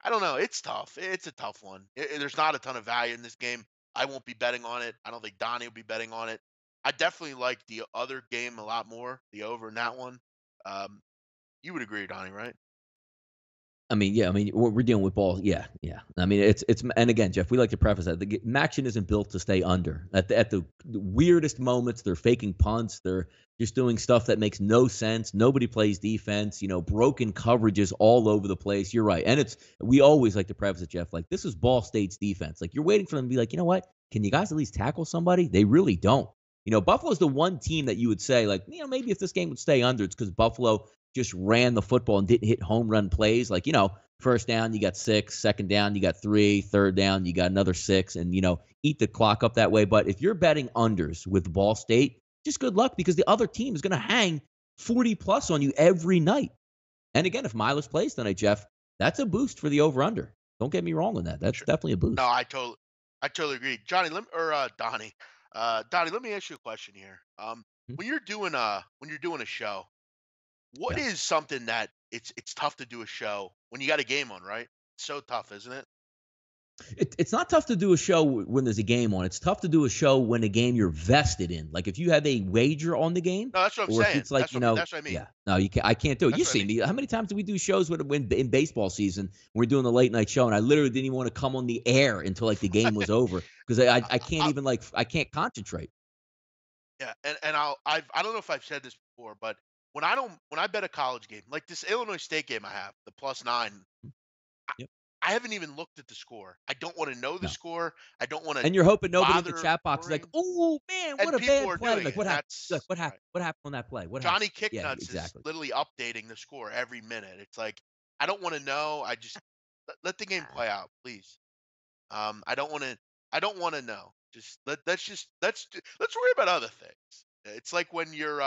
I don't know. It's tough. It's a tough one. There's not a ton of value in this game. I won't be betting on it. I don't think Donnie will be betting on it. I definitely like the other game a lot more, the over in that one. You would agree, Donnie, right? I mean, we're dealing with balls. Yeah. I mean, it's and again, Jeff, we like to preface that the Maction isn't built to stay under. At the weirdest moments, they're faking punts. They're just doing stuff that makes no sense. Nobody plays defense. You know, broken coverages all over the place. You're right, and we always like to preface it, Jeff. Like, this is Ball State's defense. Like, you're waiting for them to be like, you know what? Can you guys at least tackle somebody? They really don't. You know, Buffalo's the one team that you would say, like, you know, maybe if this game would stay under, it's because Buffalo just ran the football and didn't hit home run plays. Like, you know, first down, you got 6, second down, you got 3, third down, you got another 6, and, you know, eat the clock up that way. But if you're betting unders with Ball State, just good luck, because the other team is going to hang 40-plus on you every night. And again, if Miles plays tonight, Jeff, that's a boost for the over-under. Don't get me wrong on that. That's definitely a boost. No, I totally agree. Donnie, let me ask you a question here. When you're doing a show, what is something that it's tough to do a show when you got a game on, right? It's so tough, isn't it? It's not tough to do a show when there's a game on. It's tough to do a show when a game you're vested in. Like, if you have a wager on the game. No, that's what I'm saying. It's like, that's what I mean. Yeah. No, I can't do it. You've seen me. How many times do we do shows when in baseball season when we're doing the late night show and I literally didn't even want to come on the air until like the game was over because I can't even like I can't concentrate. Yeah, and I don't know if I've said this before, but when I bet a college game like this Illinois State game I have the +9. I haven't even looked at the score. I don't want to know the score. I don't want to. And you're hoping nobody in the chat box is like, "Oh man, what a bad play! Like, what happened? Like, what happened? What happened on that play?" What Johnny Kicknuts is literally updating the score every minute. It's like, I don't want to know. I just let the game play out, please. I don't want to know. Just let's worry about other things. It's like when you're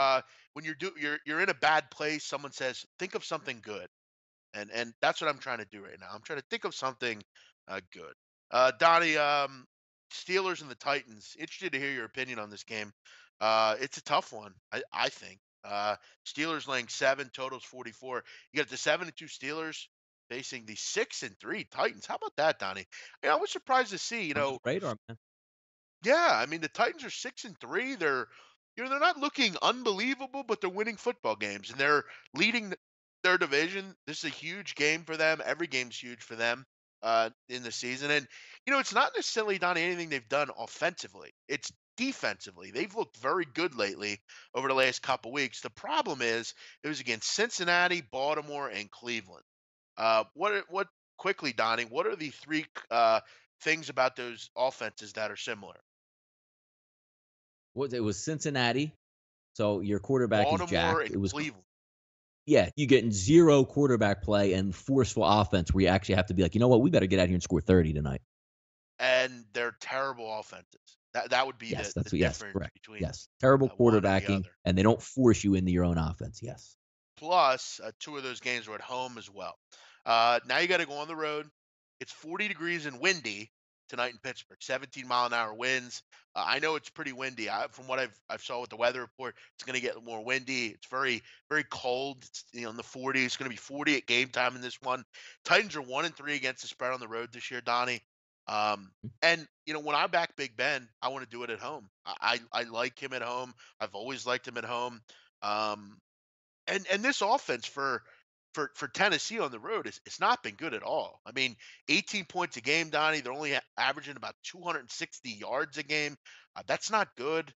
in a bad place. Someone says, "Think of something good." And that's what I'm trying to do right now. I'm trying to think of something good. Donnie, Steelers and the Titans. Interested to hear your opinion on this game. It's a tough one, I think. Steelers laying 7, totals 44. You got the 7-2 Steelers facing the 6-3 Titans. How about that, Donnie? I was surprised to see. You know, radar, man. Yeah, I mean the Titans are 6-3. They're not looking unbelievable, but they're winning football games and they're leading their division. This is a huge game for them. Every game's huge for them in the season. And, you know, it's not necessarily, Donnie, anything they've done offensively. It's defensively. They've looked very good lately over the last couple weeks. The problem is it was against Cincinnati, Baltimore, and Cleveland. What quickly, Donnie, what are the three things about those offenses that are similar? Well, it was Cincinnati. So your quarterback is Jack. Baltimore and Cleveland. Yeah, you're getting 0 quarterback play and forceful offense where you actually have to be like, you know what, we better get out here and score 30 tonight. And they're terrible offenses. That would be the difference between terrible quarterbacking, and they don't force you into your own offense, yes. Plus, 2 of those games were at home as well. Now you got to go on the road. It's 40 degrees and windy tonight in Pittsburgh, 17-mile-an-hour winds. I know it's pretty windy. From what I've saw with the weather report, it's going to get more windy. It's very, very cold. It's in the 40s. It's going to be 40 at game time in this one. Titans are 1-3 against the spread on the road this year, Donnie. And you know, when I back Big Ben, I want to do it at home. I like him at home. I've always liked him at home. And this offense for Tennessee on the road, it's not been good at all. I mean, 18 points a game, Donnie. They're only averaging about 260 yards a game. That's not good.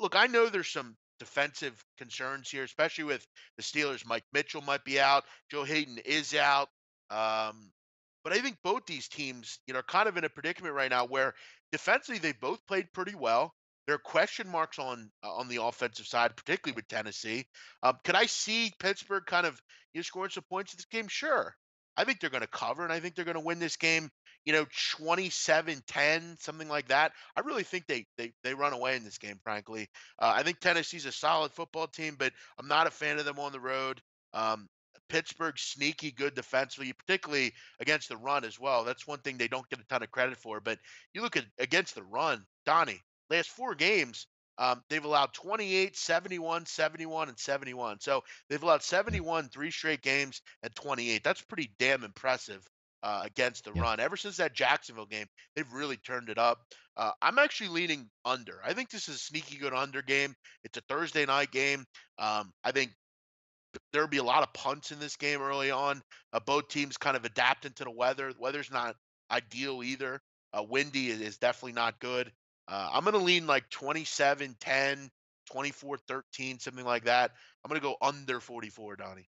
Look, I know there's some defensive concerns here, especially with the Steelers. Mike Mitchell might be out. Joe Hayden is out. But I think both these teams, you know, are kind of in a predicament right now where defensively they both played pretty well. There are question marks on the offensive side, particularly with Tennessee. Could I see Pittsburgh kind of scoring some points in this game? Sure. I think they're going to cover, and I think they're going to win this game, 27-10, something like that. I really think they run away in this game, frankly. I think Tennessee's a solid football team, but I'm not a fan of them on the road. Pittsburgh sneaky good defensively, particularly against the run as well. That's one thing they don't get a ton of credit for. But you look at against the run, Donnie, last 4 games, they've allowed 28, 71, 71, and 71. So they've allowed 71 3 straight games at 28. That's pretty damn impressive against the run. Ever since that Jacksonville game, they've really turned it up. I'm actually leaning under. I think this is a sneaky good under game. It's a Thursday night game. I think There'll be a lot of punts in this game early on. Both teams kind of adapting to the weather. The weather's not ideal either. Windy is definitely not good. I'm going to lean like 27-10, 24-13, something like that. I'm going to go under 44, Donnie.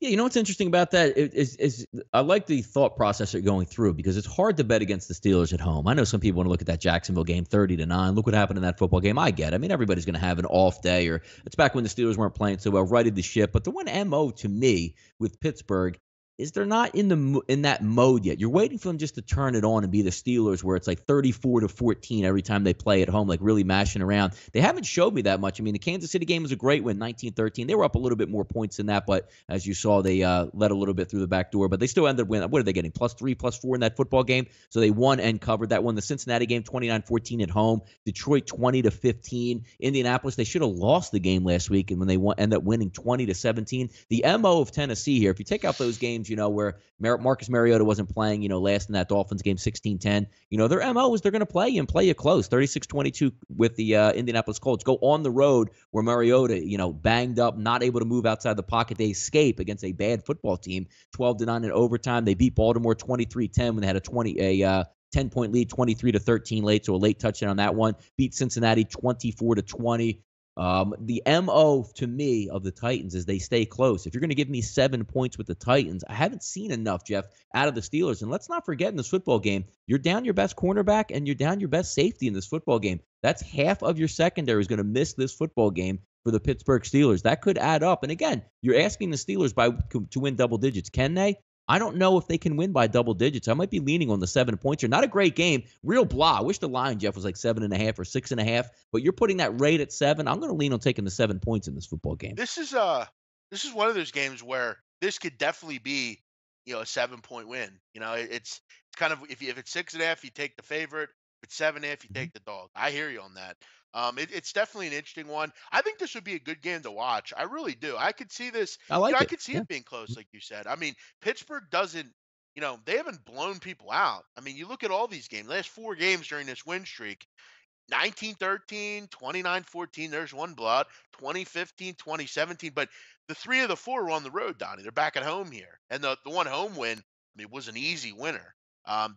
Yeah, you know what's interesting about that is I like the thought process you're going through, because it's hard to bet against the Steelers at home. I know some people want to look at that Jacksonville game, 30-9. Look what happened in that football game. I get it. I mean, everybody's going to have an off day, or it's back when the Steelers weren't playing so well, righted the ship. But the one MO to me with Pittsburgh is they're not in that mode yet. You're waiting for them just to turn it on and be the Steelers, where it's like 34-14 every time they play at home, like really mashing around. They haven't showed me that much. I mean, the Kansas City game was a great win, 19-13. They were up a little bit more points than that, but as you saw, they led a little bit through the back door, but they still ended up winning. What are they getting, +3, +4 in that football game? So they won and covered that one. The Cincinnati game, 29-14 at home. Detroit, 20-15. Indianapolis, they should have lost the game last week, and when they end up winning 20-17. The MO of Tennessee here, if you take out those games, you know, where Marcus Mariota wasn't playing, you know, last in that Dolphins game, 16-10. You know, their MO is they're going to play you and play you close, 36-22 with the Indianapolis Colts. Go on the road where Mariota, you know, banged up, not able to move outside the pocket. They escape against a bad football team, 12-9 in overtime. They beat Baltimore 23-10 when they had a 10-point lead, 23-13 late, so a late touchdown on that one. Beat Cincinnati 24-20. The MO to me of the Titans is they stay close. If you're going to give me 7 points with the Titans, I haven't seen enough, Jeff, out of the Steelers. And let's not forget, in this football game, you're down your best cornerback and you're down your best safety in this football game. That's half of your secondary is going to miss this football game for the Pittsburgh Steelers. That could add up. And again, you're asking the Steelers to win double digits. Can they? I don't know if they can win by double digits. I might be leaning on the 7 points here. Not a great game. Real blah. I wish the line, Jeff, was like 7.5 or 6.5. But you're putting that rate at 7. I'm going to lean on taking the 7 points in this football game. This is one of those games where this could definitely be, you know, a 7 point win. You know, it's kind of, if it's 6.5, you take the favorite. If it's 7.5, you take the dog. I hear you on that. It's definitely an interesting one. I think this would be a good game to watch. I really do. I could see this. I could see it being close, like you said. I mean, Pittsburgh doesn't, you know, they haven't blown people out. I mean, you look at all these games, last four games during this win streak, 19-13, 29-14, there's one blowout, 20-15, 20-17. But the three of the four were on the road, Donnie. They're back at home here. And the one home win, I mean, was an easy winner.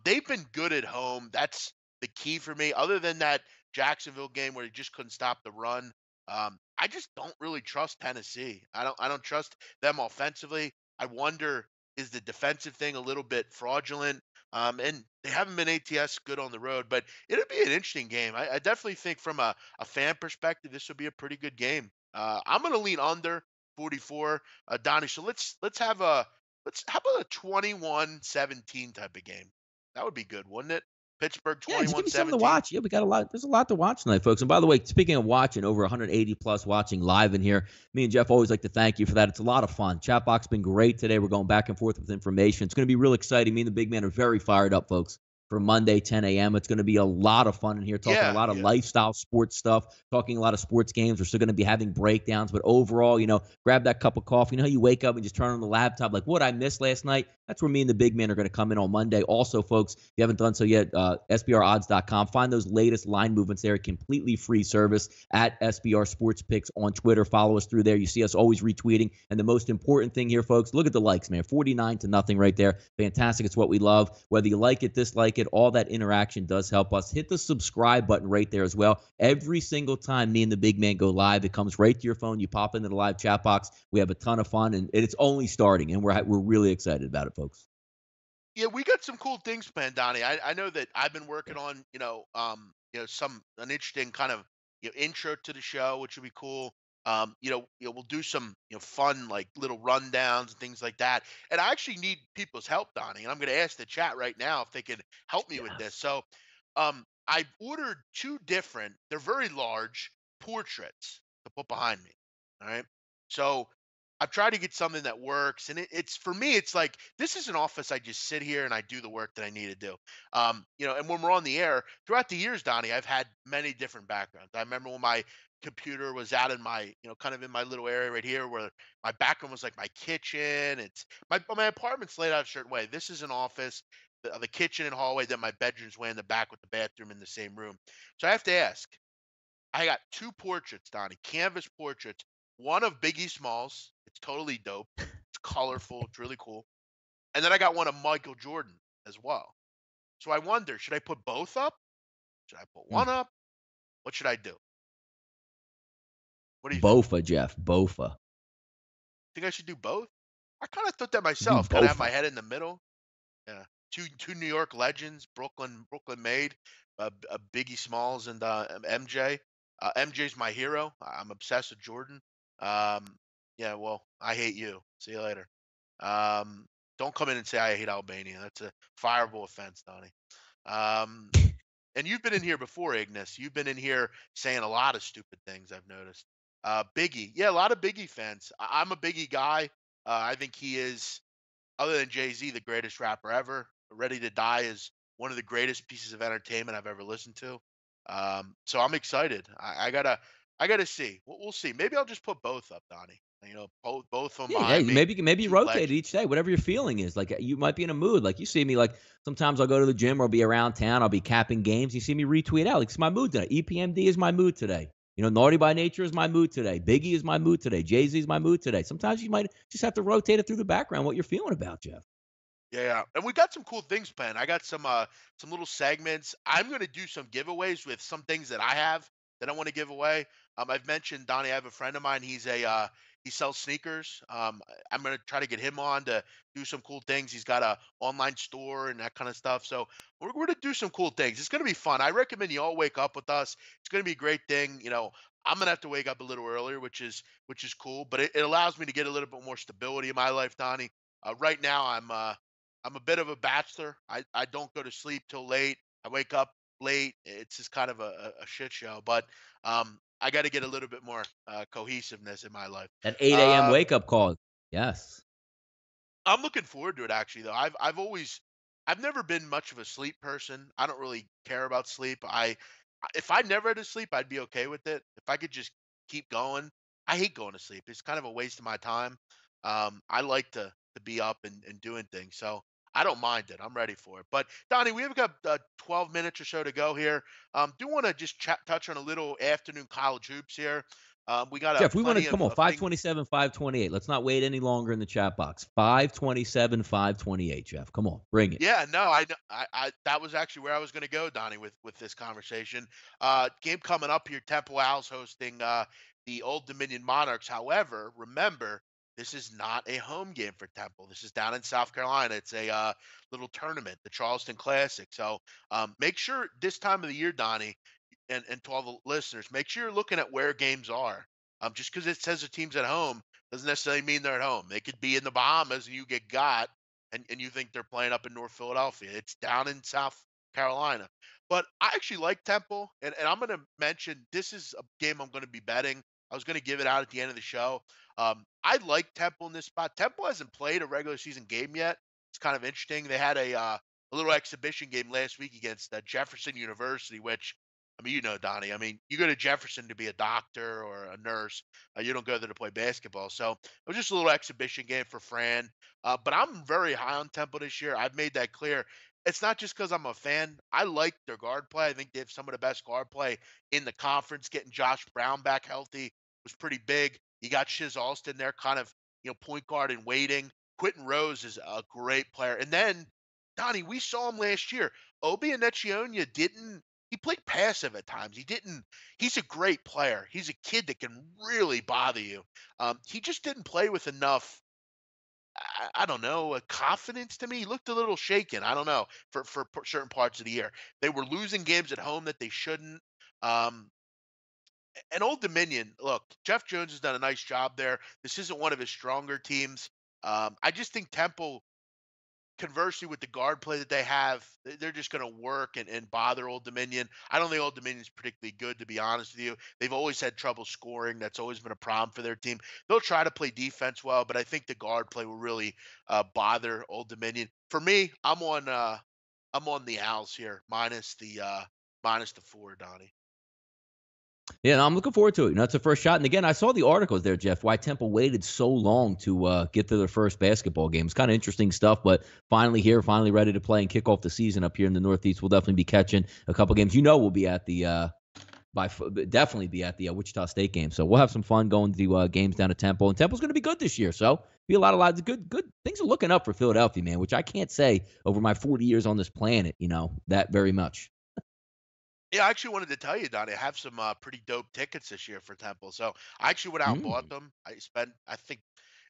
They've been good at home. That's the key for me. Other than that Jacksonville game where he just couldn't stop the run, I just don't really trust Tennessee. I don't trust them offensively. I wonder, is the defensive thing a little bit fraudulent? And they haven't been ATS good on the road, but it'll be an interesting game. I definitely think from a fan perspective, this will be a pretty good game. I'm going to lean under 44, Donnie. So how about a 21-17 type of game? That would be good, wouldn't it? Pittsburgh 21-17. Yeah, just give me something to watch. Yeah, we got a lot. There's a lot to watch tonight, folks. And by the way, speaking of watching, over 180+ watching live in here. Me and Jeff always like to thank you for that. It's a lot of fun. Chat box been great today. We're going back and forth with information. It's going to be real exciting. Me and the big man are very fired up, folks, for Monday, 10 a.m. It's going to be a lot of fun in here, talking a lot of lifestyle sports stuff, talking a lot of sports games. We're still going to be having breakdowns, but overall, you know, grab that cup of coffee. You know, you wake up and just turn on the laptop, like, what I missed last night? That's where me and the big man are going to come in on Monday. Also, folks, if you haven't done so yet, SBRodds.com. Find those latest line movements there. Completely free service at SBR Sports Picks on Twitter. Follow us through there. You see us always retweeting. And the most important thing here, folks, look at the likes, man. 49-0 right there. Fantastic. It's what we love. Whether you like it, dislike it, all that interaction does help us. Hit the subscribe button right there as well. Every single time me and the big man go live, it comes right to your phone. You pop into the live chat box. We have a ton of fun, and it's only starting, and we're really excited about it, folks. Yeah, we got some cool things planned, Donnie. I know that I've been working on, an interesting kind of intro to the show, which would be cool. We'll do some fun like little rundowns and things like that. And I actually need people's help, Donnie. And I'm going to ask the chat right now if they can help me with this. So, I've ordered two different, they're very large portraits to put behind me. All right. So I've tried to get something that works, and it's for me, it's like, this is an office. I just sit here and I do the work that I need to do. And when we're on the air throughout the years, Donnie, I've had many different backgrounds. I remember when my computer was out in my, kind of in my little area right here, where my background was like my kitchen. It's my apartment's laid out a certain way. This is an office, the kitchen and hallway, then my bedroom's way in the back with the bathroom in the same room. So I have to ask, I got two portraits, Donnie, canvas portraits. one of Biggie Smalls. It's totally dope. It's colorful. It's really cool. And then I got one of Michael Jordan as well. So I wonder, should I put both up? Should I put one up? What should I do? What do you think? Jeff. Bofa. Think I should do both? I kind of thought that myself. Kind of have my head in the middle. Yeah. Two New York legends, Brooklyn made, Biggie Smalls and MJ. MJ's my hero. I'm obsessed with Jordan. Yeah, well, I hate you. See you later. Don't come in and say I hate Albania. That's a fireable offense, Donnie. And you've been in here before, Ignis. You've been in here saying a lot of stupid things, I've noticed. Biggie. Yeah, a lot of Biggie fans. I'm a Biggie guy. I think he is, other than Jay-Z, the greatest rapper ever. Ready to Die is one of the greatest pieces of entertainment I've ever listened to. So I'm excited. I gotta see. We'll see. Maybe I'll just put both up, Donnie. You know, both of them. Yeah, hey, maybe you rotate it each day, whatever your feeling is. Like, you might be in a mood. Like, you see me, like, sometimes I'll go to the gym or I'll be around town. I'll be capping games. You see me retweet out. Like, it's my mood today. EPMD is my mood today. You know, Naughty by Nature is my mood today. Biggie is my mood today. Jay-Z is my mood today. Sometimes you might just have to rotate it through the background, what you're feeling about, Jeff. Yeah. And we got some cool things planned. I got some little segments. I'm going to do some giveaways with some things that I have that I want to give away. I've mentioned, Donnie, I have a friend of mine. He's he sells sneakers. I'm going to try to get him on to do some cool things. He's got a online store and that kind of stuff. So we're going to do some cool things. It's going to be fun. I recommend you all wake up with us. It's going to be a great thing. You know, I'm going to have to wake up a little earlier, which is cool, but it allows me to get a little bit more stability in my life, Donnie. Right now I'm a bit of a bachelor. I don't go to sleep till late. I wake up late. It's just kind of a shit show, but, I got to get a little bit more cohesiveness in my life. That 8 a.m. wake-up call. Yes. I'm looking forward to it, actually, though. I've never been much of a sleep person. I don't really care about sleep. If I never had to sleep, I'd be okay with it. If I could just keep going. I hate going to sleep. It's kind of a waste of my time. I like to be up and doing things. So I don't mind it. I'm ready for it. But, Donnie, we've got 12 minutes or so to go here. Do want to just touch on a little afternoon college hoops here. We got Jeff, we want to come on 527, 528. Let's not wait any longer in the chat box. 527, 528, Jeff. Come on, bring it. Yeah, no, I that was actually where I was going to go, Donnie, with this conversation. Game coming up here, Temple Owls hosting the Old Dominion Monarchs. However, remember, this is not a home game for Temple. This is down in South Carolina. It's a little tournament, the Charleston Classic. So make sure this time of the year, Donnie, and to all the listeners, make sure you're looking at where games are. Just because it says the team's at home doesn't necessarily mean they're at home. They could be in the Bahamas and you get got, and you think they're playing up in North Philadelphia. It's down in South Carolina. But I actually like Temple, and I'm going to mention this is a game I'm going to be betting. I was going to give it out at the end of the show. I like Temple in this spot. Temple hasn't played a regular season game yet. It's kind of interesting. They had a little exhibition game last week against Jefferson University, which, I mean, you know, Donnie, I mean, you go to Jefferson to be a doctor or a nurse. You don't go there to play basketball. So it was just a little exhibition game for Fran. But I'm very high on Temple this year. I've made that clear. It's not just because I'm a fan. I like their guard play. I think they have some of the best guard play in the conference. Getting Josh Brown back healthy was pretty big. You got Shiz Alston there, kind of, you know, point guard in waiting. Quentin Rose is a great player. And then, Donnie, we saw him last year. Obi Anunoby he played passive at times. He's a great player. He's a kid that can really bother you. He just didn't play with enough, I don't know, a confidence to me. He looked a little shaken. I don't know, for certain parts of the year. They were losing games at home that they shouldn't. And Old Dominion, look, Jeff Jones has done a nice job there. This isn't one of his stronger teams. I just think Temple, conversely, with the guard play that they have, they're just going to work and bother Old Dominion. I don't think Old Dominion is particularly good, to be honest with you. They've always had trouble scoring. That's always been a problem for their team. They'll try to play defense well, but I think the guard play will really bother Old Dominion. For me, I'm on the Owls here, minus the 4, Donnie. Yeah, no, I'm looking forward to it. You know, it's the first shot. And again, I saw the articles there, Jeff, why Temple waited so long to get to their first basketball game. It's kind of interesting stuff, but finally here, finally ready to play and kick off the season up here in the Northeast. We'll definitely be catching a couple games. You know, we'll be at the by definitely be at the Wichita State game. So we'll have some fun going to games down to Temple. And Temple's going to be good this year. So be a lot of good things are looking up for Philadelphia, man, which I can't say over my 40 years on this planet, you know, that very much. Yeah, I actually wanted to tell you, Donnie, I have some pretty dope tickets this year for Temple. So I actually went out and bought them. I spent, I think,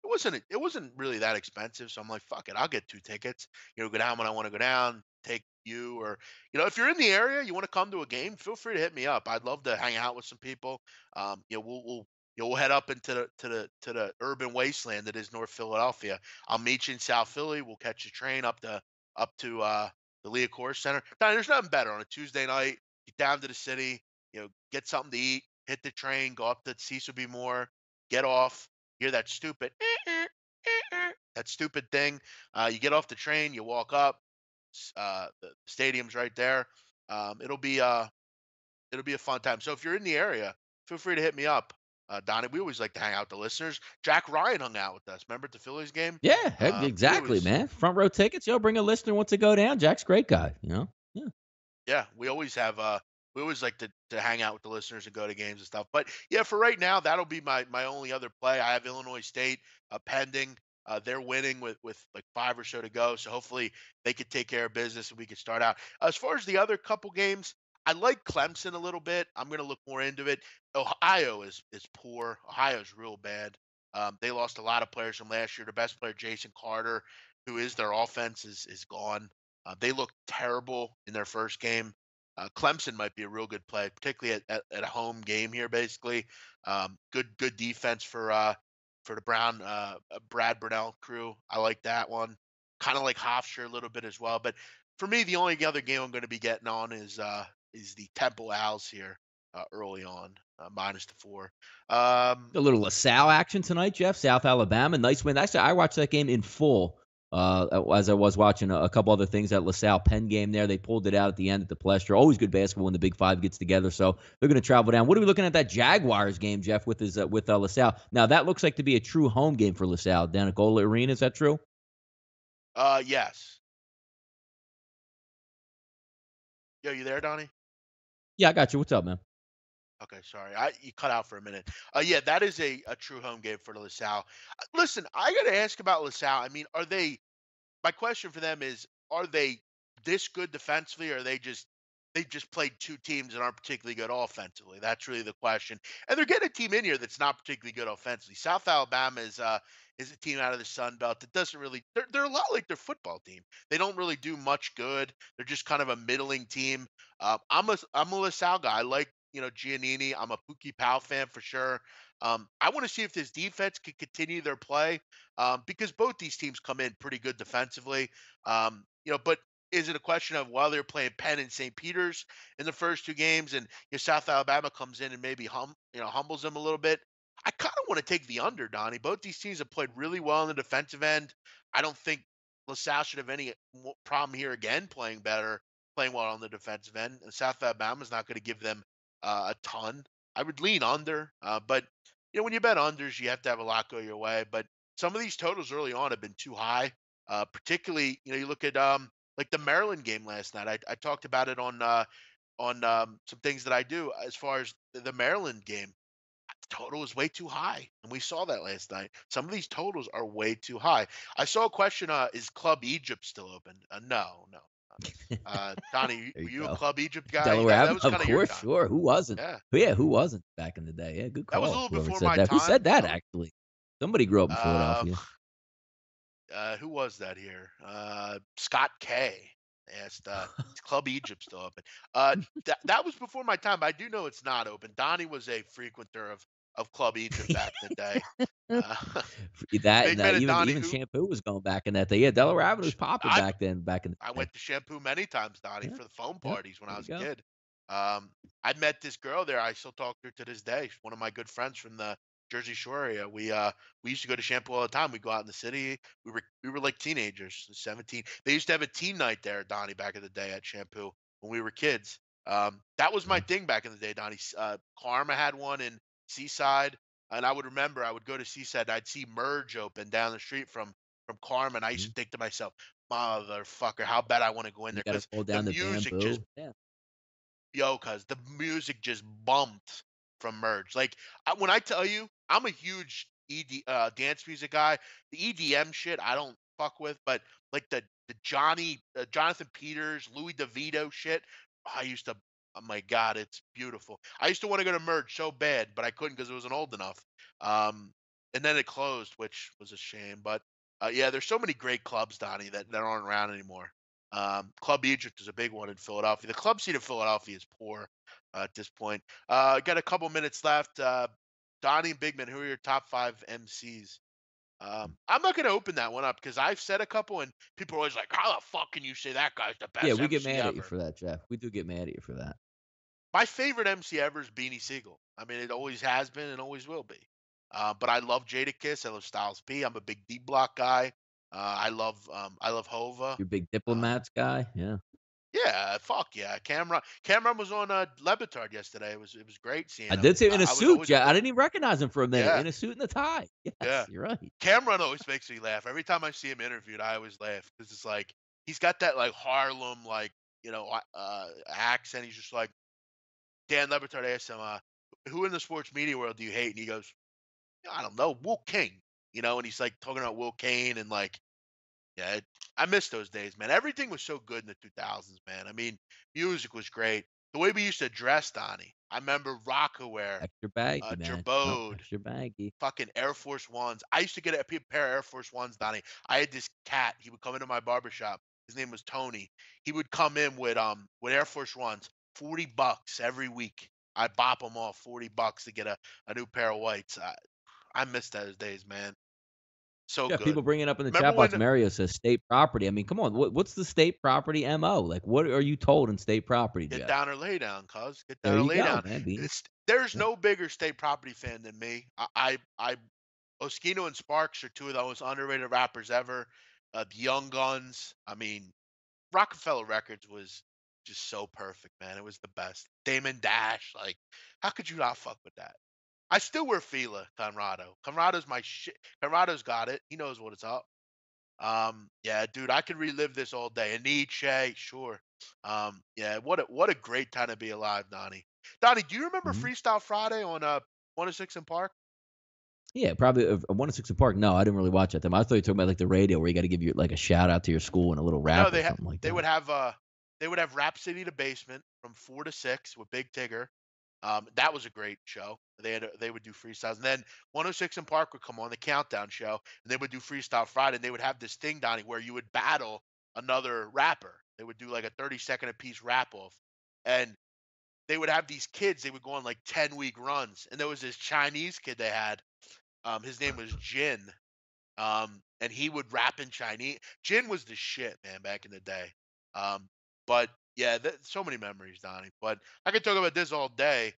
it wasn't really that expensive. So I'm like, fuck it, I'll get 2 tickets. You know, go down when I want to go down, take you, or, you know, if you're in the area, you want to come to a game, feel free to hit me up. I'd love to hang out with some people. You know, we'll head up into the urban wasteland that is North Philadelphia. I'll meet you in South Philly. We'll catch a train up to the Lea Coors Center. Donnie, there's nothing better on a Tuesday night. Get down to the city, you know, get something to eat, hit the train, go up to Cecil B. Moore, get off, hear that stupid, that stupid thing. You get off the train, you walk up, the stadium's right there. It'll be a fun time. So if you're in the area, feel free to hit me up. Donnie, we always like to hang out with the listeners. Jack Ryan hung out with us. Remember at the Phillies game? Yeah, exactly, man. Front row tickets. Yo, bring a listener once to go down. Jack's a great guy, you know? Yeah. Yeah, we always have like to hang out with the listeners and go to games and stuff. But yeah, for right now, that'll be my only other play. I have Illinois State pending. They're winning with like 5 or so to go. So hopefully they could take care of business and we could start out. As far as the other couple games, I like Clemson a little bit. I'm going to look more into it. Ohio is poor. Ohio's real bad. They lost a lot of players from last year. The best player, Jason Carter, who is their offense, is gone. They looked terrible in their first game. Clemson might be a real good play, particularly at a home game here, basically. Good defense for the Brown, Brad Burnell crew. I like that one. Kind of like Hofstra a little bit as well. But for me, the only other game I'm going to be getting on is the Temple Owls here early on, -4. A little LaSalle action tonight, Jeff. South Alabama, nice win. Actually, I watched that game in full. As I was watching a couple other things at LaSalle Penn game there, they pulled it out at the end at the Palestra. Always good basketball when the Big Five gets together. So they're going to travel down. What are we looking at that Jaguars game, Jeff, with LaSalle? Now that looks like to be a true home game for LaSalle down at Gola Arena. Is that true? Yes. Yo, you there, Donnie? Yeah, I got you. What's up, man? Okay, sorry. You cut out for a minute. Yeah, that is a true home game for LaSalle. Listen, I got to ask about LaSalle. I mean, my question for them is, are they this good defensively, or are they just played two teams and aren't particularly good offensively? That's really the question. And they're getting a team in here that's not particularly good offensively. South Alabama is a team out of the Sun Belt that doesn't really – they're a lot like their football team. They don't really do much good. They're just kind of a middling team. I'm a LaSalle guy. I like, you know, Giannini. I'm a Pookie Powell fan for sure. I want to see if this defense can continue their play because both these teams come in pretty good defensively. You know, but is it a question of while they're playing Penn and St. Peter's in the first 2 games, and you know, South Alabama comes in and maybe humbles them a little bit? I kind of want to take the under, Donnie. Both these teams have played really well on the defensive end. I don't think LaSalle should have any problem here again playing well on the defensive end. And South Alabama is not going to give them a ton. I would lean under, but you know, when you bet unders, you have to have a lot go your way. But some of these totals early on have been too high. Particularly, you know, you look at like the Maryland game last night. I talked about it on some things that I do as far as the Maryland game. The total is way too high, and we saw that last night. Some of these totals are way too high. I saw a question: is Club Egypt still open? No. Donnie, were you a Club Egypt guy? Delaware, yeah, of course, sure. Who wasn't? Yeah, who wasn't back in the day? Yeah, good call. That was a little before my time. Who said that, actually? Somebody grew up in Philadelphia. Who was that here? Scott K. asked, is Club Egypt still open? That was before my time, but I do know it's not open. Donnie was a frequenter of Club Egypt back in the day. Even shampoo was going back in that day. Yeah, Delaware Avenue was popping back then. I went to shampoo many times, Donnie, for the phone parties when I was a kid. I met this girl there. I still talk to her to this day. She's one of my good friends from the Jersey Shore area. We used to go to shampoo all the time. We'd go out in the city. We were like teenagers, 17. They used to have a teen night there, Donnie, back in the day at shampoo when we were kids. That was my thing back in the day, Donnie. Karma had one in Seaside. And I would remember I would go to Seaside and I'd see Merge open down the street from Carmen. I used to think to myself, motherfucker, how bad I want to go in there because the music just yokas, the music just bumped from Merge. Like, when I tell you, I'm a huge dance music guy. The EDM shit, I don't fuck with, but like the Jonathan Peters, Louis DeVito shit, I used to. Oh my God, it's beautiful. I used to want to go to Merge so bad, but I couldn't because it wasn't old enough. And then it closed, which was a shame. But yeah, there's so many great clubs, Donnie, that aren't around anymore. Club Egypt is a big one in Philadelphia. The club scene of Philadelphia is poor at this point. Got a couple minutes left. Donnie and Bigman, who are your top five MCs? I'm not going to open that one up because I've said a couple, and people are always like, how the fuck can you say that guy's the best MC ever? Yeah, we get mad at you for that, Jeff. We do get mad at you for that. My favorite MC ever is Beanie Siegel. I mean, it always has been and always will be. But I love Jadakiss. I love Styles P. I'm a big D-Block guy. I love Hova. You're a big Diplomats guy? Yeah. Yeah, fuck yeah. Cameron was on Levitard yesterday. It was great seeing him. I did see him in a suit. Yeah, I didn't even recognize him for a minute. Yeah. In a suit and a tie. Yes, yeah, you're right. Cameron always makes me laugh. Every time I see him interviewed, I always laugh. Because it's like, he's got that like Harlem, like, you know, accent. He's just like, Dan Levitard asked him, who in the sports media world do you hate? And he goes, I don't know, Will King. You know, and he's like talking about Will Kane and like, yeah, I miss those days, man. Everything was so good in the 2000s, man. I mean, music was great. The way we used to dress, Donnie. I remember Rockaware, extra baggy, man. Gerbode, extra baggy, fucking Air Force Ones. I used to get a pair of Air Force Ones, Donnie. I had this cat. He would come into my barbershop. His name was Tony. He would come in with Air Force Ones, $40 every week. I bop him off $40 to get a new pair of whites. I miss those days, man. So yeah, good. People bringing up in the chat box, Mario says state property. I mean, come on. What's the state property MO? Like, what are you told in state property? Get Jeff? Down or lay down, cuz. Get down or lay down. Man, there's no bigger state property fan than me. I Oskino and Sparks are two of the most underrated rappers ever. The Young Guns. I mean, Rockefeller Records was just so perfect, man. It was the best. Damon Dash. Like, how could you not fuck with that? I still wear Fila, Conrado. Conrado's my shit. Conrado's got it. He knows what it's up. Yeah, dude, I could relive this all day. Nietzsche, sure. Yeah, what a great time to be alive, Donnie. Donnie, do you remember Freestyle Friday on 106 and Park? Yeah, probably 106 and Park. No, I didn't really watch that. I thought you were talking about like the radio where you got to give you like a shout out to your school and a little rap. No, or something like that. They would have Rap City to Basement from 4 to 6 with Big Tigger. That was a great show. They would do freestyles, and then 106 and Park would come on the countdown show, and they would do Freestyle Friday. And they would have this thing, Donnie, where you would battle another rapper. They would do like a 30-second a piece rap off, and they would have these kids. They would go on like 10-week runs, and there was this Chinese kid they had. His name was Jin, and he would rap in Chinese. Jin was the shit, man, back in the day. But yeah, so many memories, Donnie. But I could talk about this all day.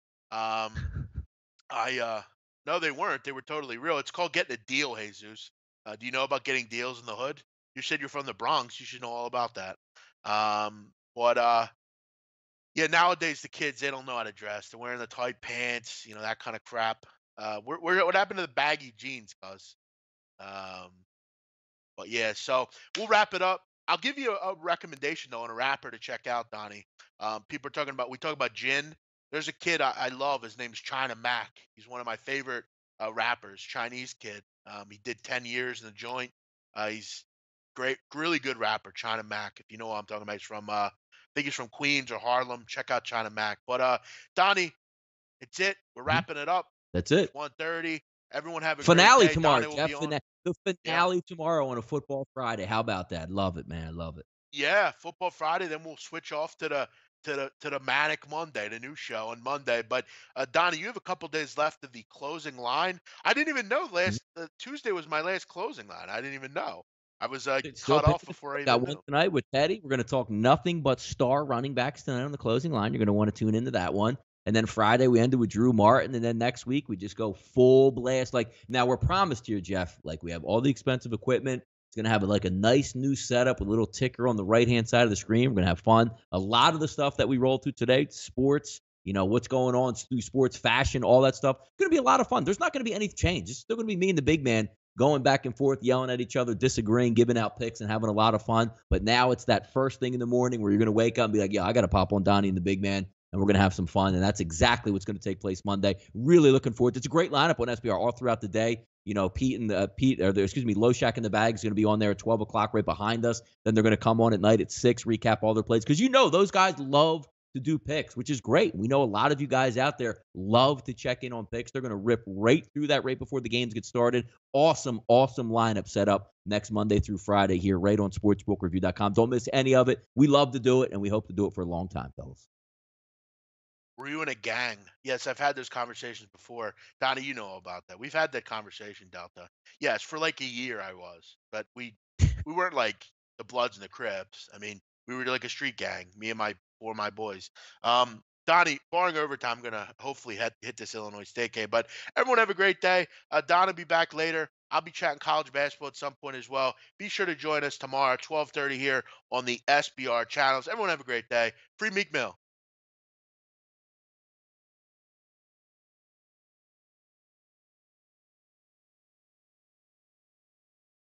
No, they weren't. They were totally real. It's called getting a deal, Jesus. Do you know about getting deals in the hood? You said you're from the Bronx. You should know all about that. Yeah, nowadays the kids, they don't know how to dress. They're wearing the tight pants, you know, that kind of crap. What happened to the baggy jeans, cuz? But yeah, so we'll wrap it up. I'll give you a recommendation though on a rapper to check out, Donnie. People are talking about. We talk about Jin. There's a kid I love. His name's China Mac. He's one of my favorite rappers. Chinese kid. He did 10 years in the joint. He's great, really good rapper. China Mac. If you know what I'm talking about, he's from. I think he's from Queens or Harlem. Check out China Mac. But Donnie, it's it. We're wrapping it up. That's it. 1:30. Everyone have a finale great day. Tomorrow. Jeff, the finale tomorrow on a Football Friday. How about that? Love it, man. Love it. Yeah, Football Friday. Then we'll switch off to the Manic Monday, the new show on Monday. But Donnie, you have a couple days left of the closing line. I didn't even know last Tuesday was my last closing line. I didn't even know. I was cut off before I even knew. Tonight with Teddy. We're going to talk nothing but star running backs tonight on the closing line. You're going to want to tune into that one. And then Friday, we ended with Drew Martin. And then next week, we just go full blast. Like, now we're promised here, Jeff. Like, we have all the expensive equipment. It's going to have like a nice new setup with a little ticker on the right-hand side of the screen. We're going to have fun. A lot of the stuff that we rolled through today, sports, you know, what's going on through sports, fashion, all that stuff. It's going to be a lot of fun. There's not going to be any change. It's still going to be me and the big man going back and forth, yelling at each other, disagreeing, giving out picks, and having a lot of fun. But now it's that first thing in the morning where you're going to wake up and be like, yeah, I got to pop on Donnie and the big man. and we're going to have some fun. And that's exactly what's going to take place Monday. Really looking forward to it. It's a great lineup on SBR all throughout the day. You know, Loshak in the Bag is going to be on there at 12 o'clock right behind us. Then they're going to come on at night at 6, recap all their plays. Because, you know, those guys love to do picks, which is great. We know a lot of you guys out there love to check in on picks. They're going to rip right through that right before the games get started. Awesome, awesome lineup set up next Monday through Friday here right on sportsbookreview.com. Don't miss any of it. We love to do it, and we hope to do it for a long time, fellas. Were you in a gang? Yes, I've had those conversations before. Donnie, you know about that. We've had that conversation, Delta. Yes, for like a year I was. But we weren't like the Bloods and the Crips. I mean, we were like a street gang, me and my or my boys. Donnie, barring overtime, I'm going to hopefully hit this Illinois State game. But everyone have a great day. Don will be back later. I'll be chatting college basketball at some point as well. Be sure to join us tomorrow at 12:30 here on the SBR channels. Everyone have a great day. Free Meek Mill.